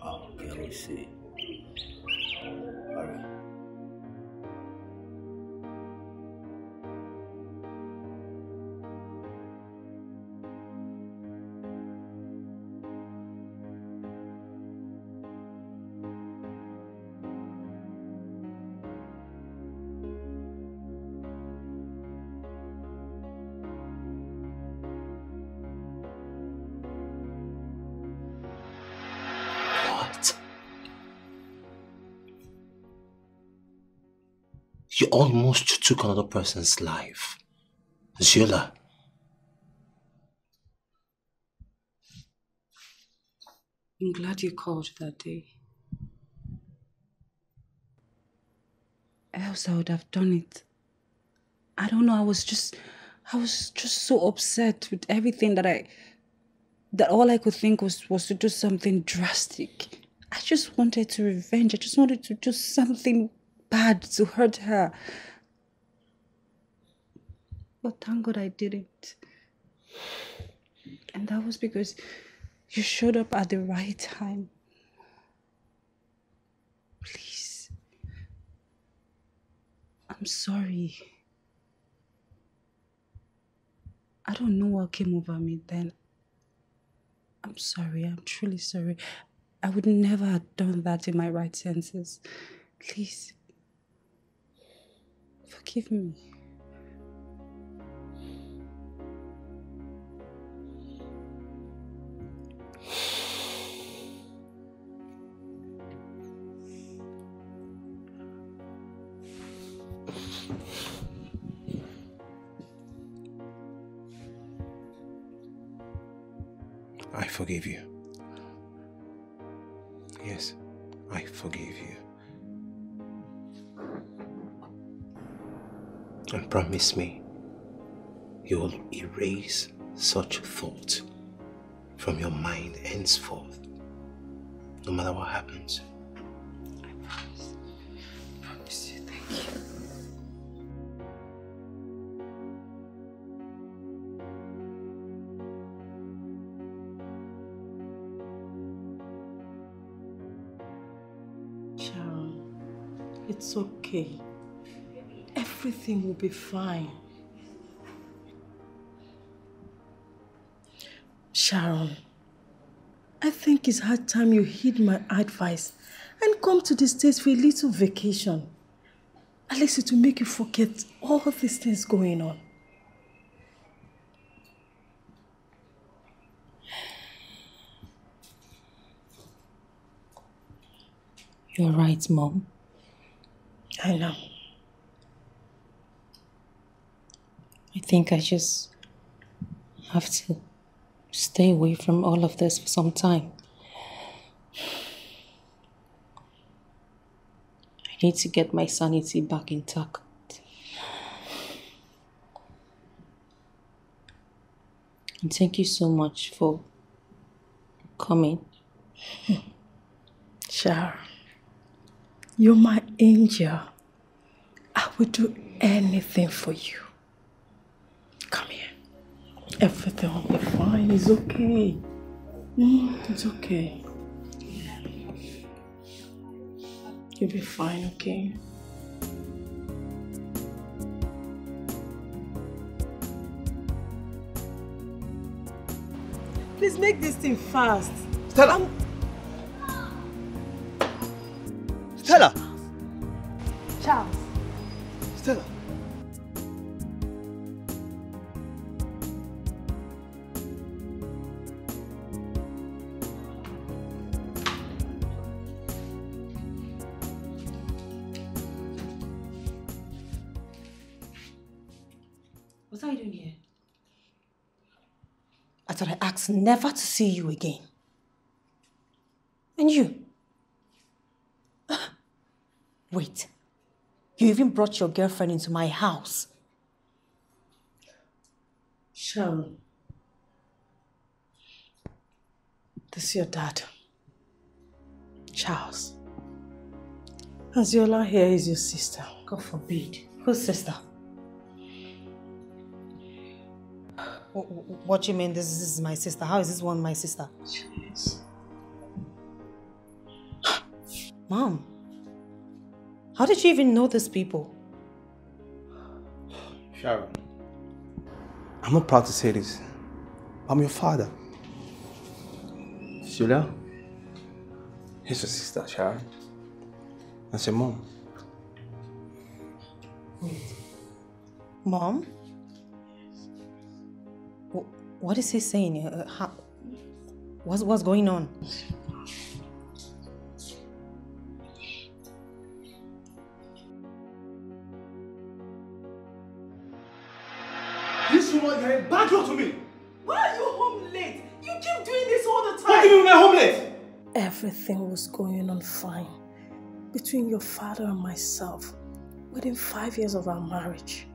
Oh, okay, we'll see. Alright. You almost took another person's life. Ziola. I'm glad you called that day. Else I would have done it. I don't know, I was just... I was just so upset with everything that I, that all I could think was, was to do something drastic. I just wanted to revenge. I just wanted to do something bad to hurt her. But thank God I didn't. And that was because you showed up at the right time. Please. I'm sorry. I don't know what came over me then. I'm sorry. I'm truly sorry. I would never have done that in my right senses. Please. Forgive me. I forgive you. Yes, I forgive you. And promise me, you will erase such thought from your mind henceforth, no matter what happens. I promise. I promise you. Thank you. It's okay. Everything will be fine. Sharon, I think it's high time you heed my advice and come to the States for a little vacation. At least it will make you forget all these things going on. You're right, Mom. I know. I think I just have to stay away from all of this for some time. I need to get my sanity back intact. And thank you so much for coming. Sure. You're my angel. I would do anything for you. Come here. Everything will be fine. It's okay. Mm, it's okay. You'll be fine, okay? Please make this thing fast. Stella! I'm Stella! Charles. Stella. What are you doing here? I thought I asked never to see you again. And you? Wait, you even brought your girlfriend into my house. Sharon, this is your dad, Charles. Aziola here is your sister. God forbid. Whose sister? What, what do you mean this is my sister? How is this one my sister? Yes. Mom. How did you even know these people? Sharon, I'm not proud to say this. I'm your father. Julia, he's your sister, Sharon. That's your mom. Wait. Mom? What is he saying? Uh, how, what's, what's going on? Back up to me! Why are you home late? You keep doing this all the time! What do you mean I'm home late? Everything was going on fine between your father and myself within five years of our marriage.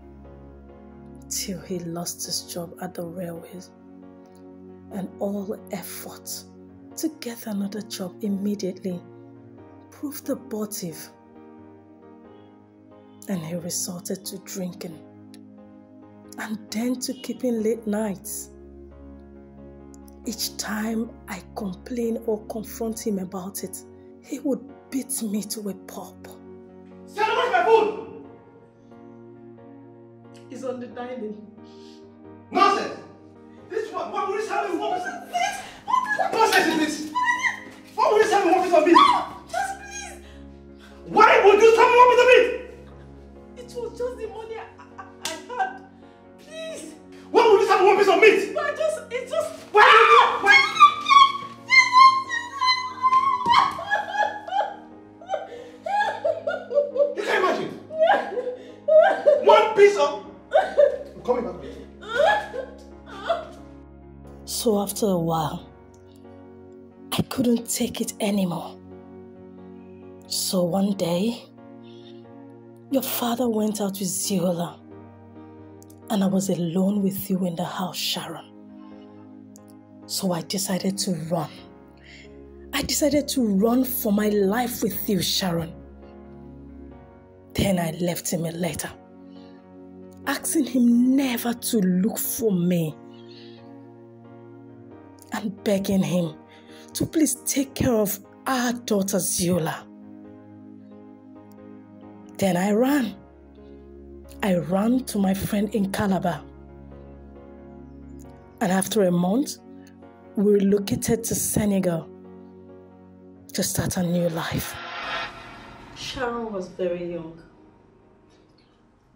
till he lost his job at the railways, and all efforts to get another job immediately proved abortive, and he resorted to drinking and then to keeping late nights. Each time I complain or confront him about it, he would beat me to a pulp. Sell me my food! He's on the dining. Nonsense! This one, why would you sell me? What is this? What nonsense is this? Why would you sell me one piece of meat? No, just please! Why would you sell me one piece of meat? It was just the money I, I, I had. Please! Why would you sell me one piece of meat? But I just, it just... Why? Ah! Why? One piece of... I'm coming back. So after a while, I couldn't take it anymore. So one day, your father went out with Ziola, and I was alone with you in the house, Sharon. So I decided to run. I decided to run for my life with you, Sharon. Then I left him a letter, asking him never to look for me and begging him to please take care of our daughter Ziola. Then I ran. I ran to my friend in Calabar. And after a month, we relocated to Senegal to start a new life. Sharon was very young,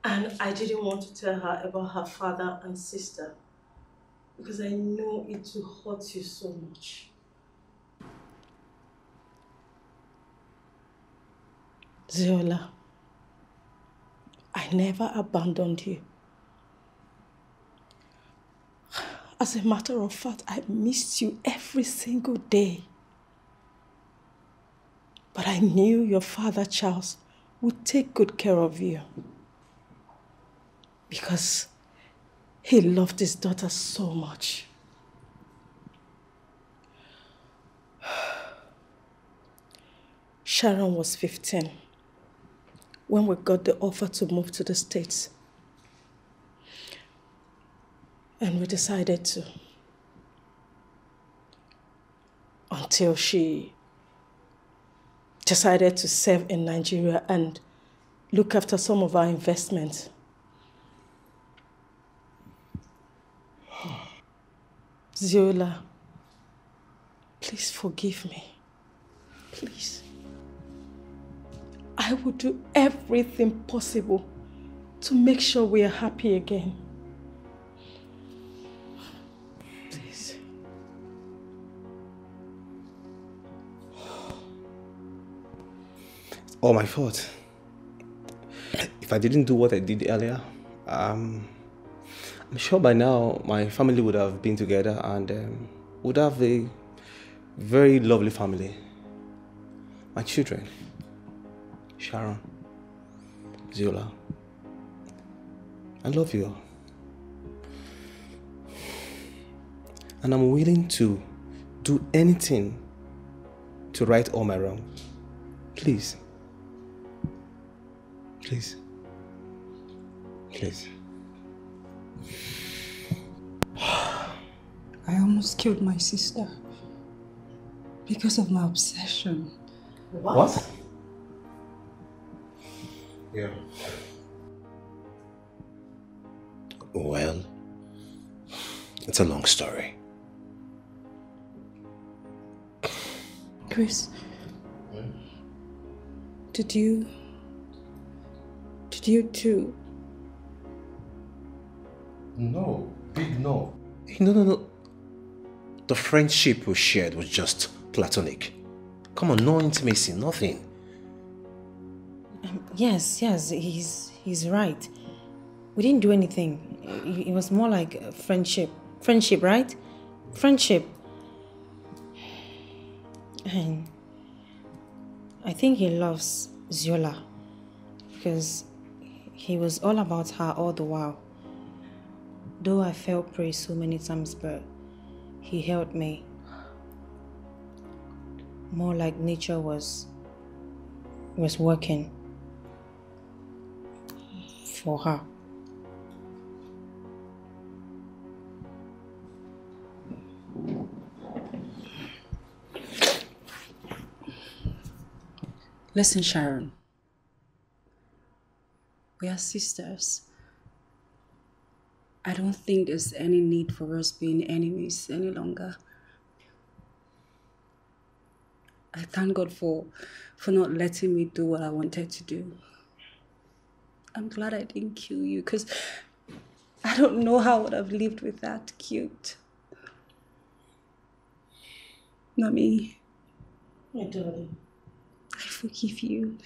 and I didn't want to tell her about her father and sister because I know it will hurt you so much. Ziola, I never abandoned you. As a matter of fact, I missed you every single day. But I knew your father, Charles, would take good care of you because he loved his daughter so much. Sharon was fifteen when we got the offer to move to the States. And we decided to, until she decided to serve in Nigeria and look after some of our investments. Ziola, please forgive me. Please. I will do everything possible to make sure we are happy again. All my fault. If I didn't do what I did earlier, um, I'm sure by now my family would have been together and um, would have a very lovely family. My children, Sharon, Ziola, I love you all. And I'm willing to do anything to right all my wrongs. Please. Please. Please. I almost killed my sister because of my obsession. What? What? Yeah. Well, it's a long story. Chris, hmm? did you... You too? No, big no. No, no, no. The friendship we shared was just platonic. Come on, no intimacy, nothing. Um, yes, yes, he's he's right. We didn't do anything. It, it was more like a friendship. Friendship, right? Friendship. And I think he loves Ziola because he was all about her all the while. Though I felt prey so many times, but he held me. More like nature was was working for her. Listen, Sharon. We are sisters. I don't think there's any need for us being enemies any longer. I thank God for, for not letting me do what I wanted to do. I'm glad I didn't kill you, because I don't know how I would have lived with that guilt. Mommy. My darling. I forgive you.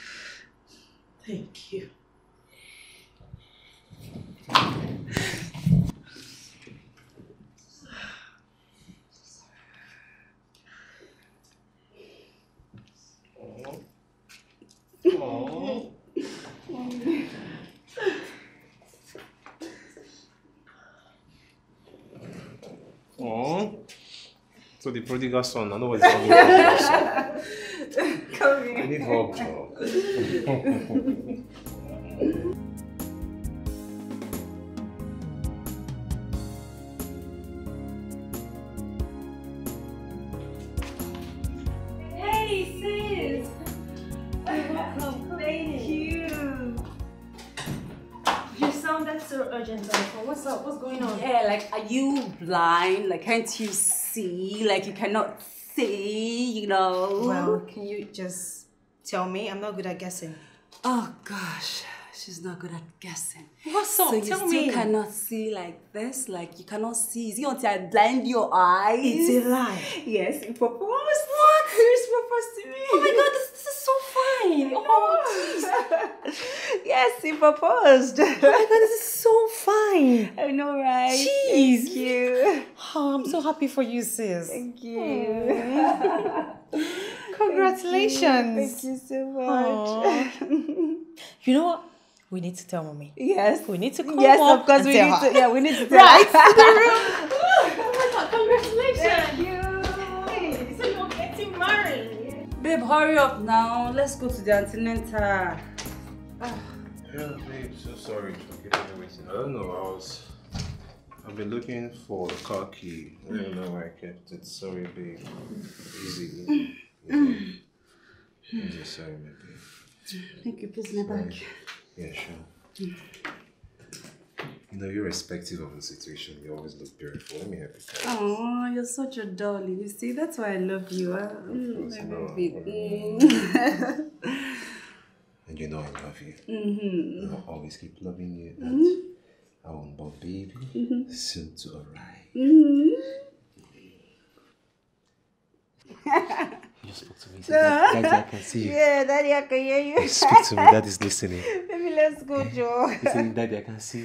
Thank you. Oh. Oh. So the prodigal son, I know what it's called. Come here. I need help, Joe. What's up? What's going on? Yeah, like, are you blind? Like, can't you see? Like, you cannot see, you know? Well, can you just tell me? I'm not good at guessing. Oh, gosh. She's not good at guessing. What's up? So you tell me. You cannot see like this? Like, you cannot see? Is it until I blind your eyeyes? It's a lie. Yes, it proposed. What? It's proposed to me. Oh, my God, this, this is so fine. Oh, jeez. Yes, he proposed. Oh, my God, this is so fine. I know, right? Jeez. Thank you. Oh, I'm so happy for you, sis. Thank you. Congratulations. Thank you, thank you so much. You know what? We need to tell mommy. Yes. We need to come Yes, of course we need her. to. Yeah, we need to tell right. her. Right. Oh, congratulations. Thank you. Hey, so you're getting married. Babe, hurry up now. Let's go to the antenatal. Oh. Yeah, babe, so sorry for getting me waiting. I don't know. I was... I've been looking for the car key. I don't know where I kept it. Sorry, babe. Easy. Easy. I'm just sorry, my babe. Thank you. Please, my back. Yeah, sure. Mm. You know, irrespective of the situation, you always look beautiful. Let me help you. Oh, you're such a darling. You see, that's why I love you. Huh? Of course, mm, no, mm. And you know I love you. Mm-hmm. And I'll always keep loving you. And mm-hmm. I want Bob baby mm-hmm. soon to arrive. Mm-hmm. You spoke to me, so Daddy, I can see you. Yeah, Daddy, I can hear you. You speak to me, Daddy's listening. Baby, let's go, Joe. Listen, Daddy, I can see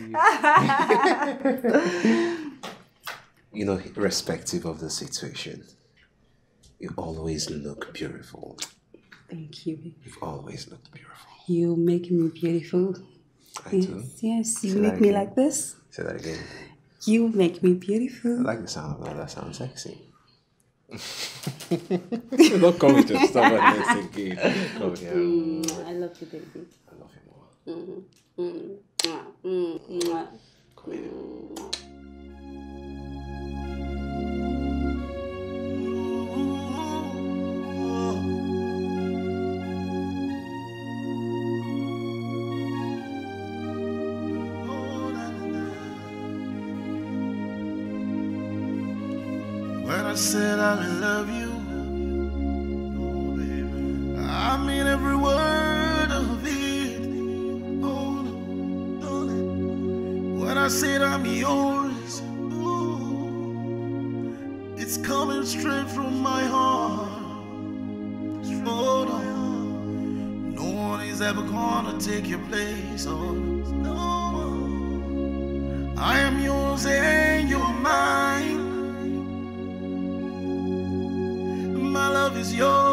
you. You know, irrespective of the situation, you always look beautiful. Thank you. You've always looked beautiful. You make me beautiful. I yes, do. Yes, you say make me like this. Say that again. You make me beautiful. I like the sound of that. That sounds sexy. You're not coming to stop at this again. I love you, baby. I love you more. Mm-hmm. Mm-hmm. Mm-hmm. Mm-hmm. Come here. Mm-hmm. I said I love you. Oh, baby. I mean every word of it. Oh, darling. When I said I'm yours, oh, it's coming straight from my heart. Oh, darling. No one is ever gonna take your place. Oh, no. I am yours and you're mine. My love is yours.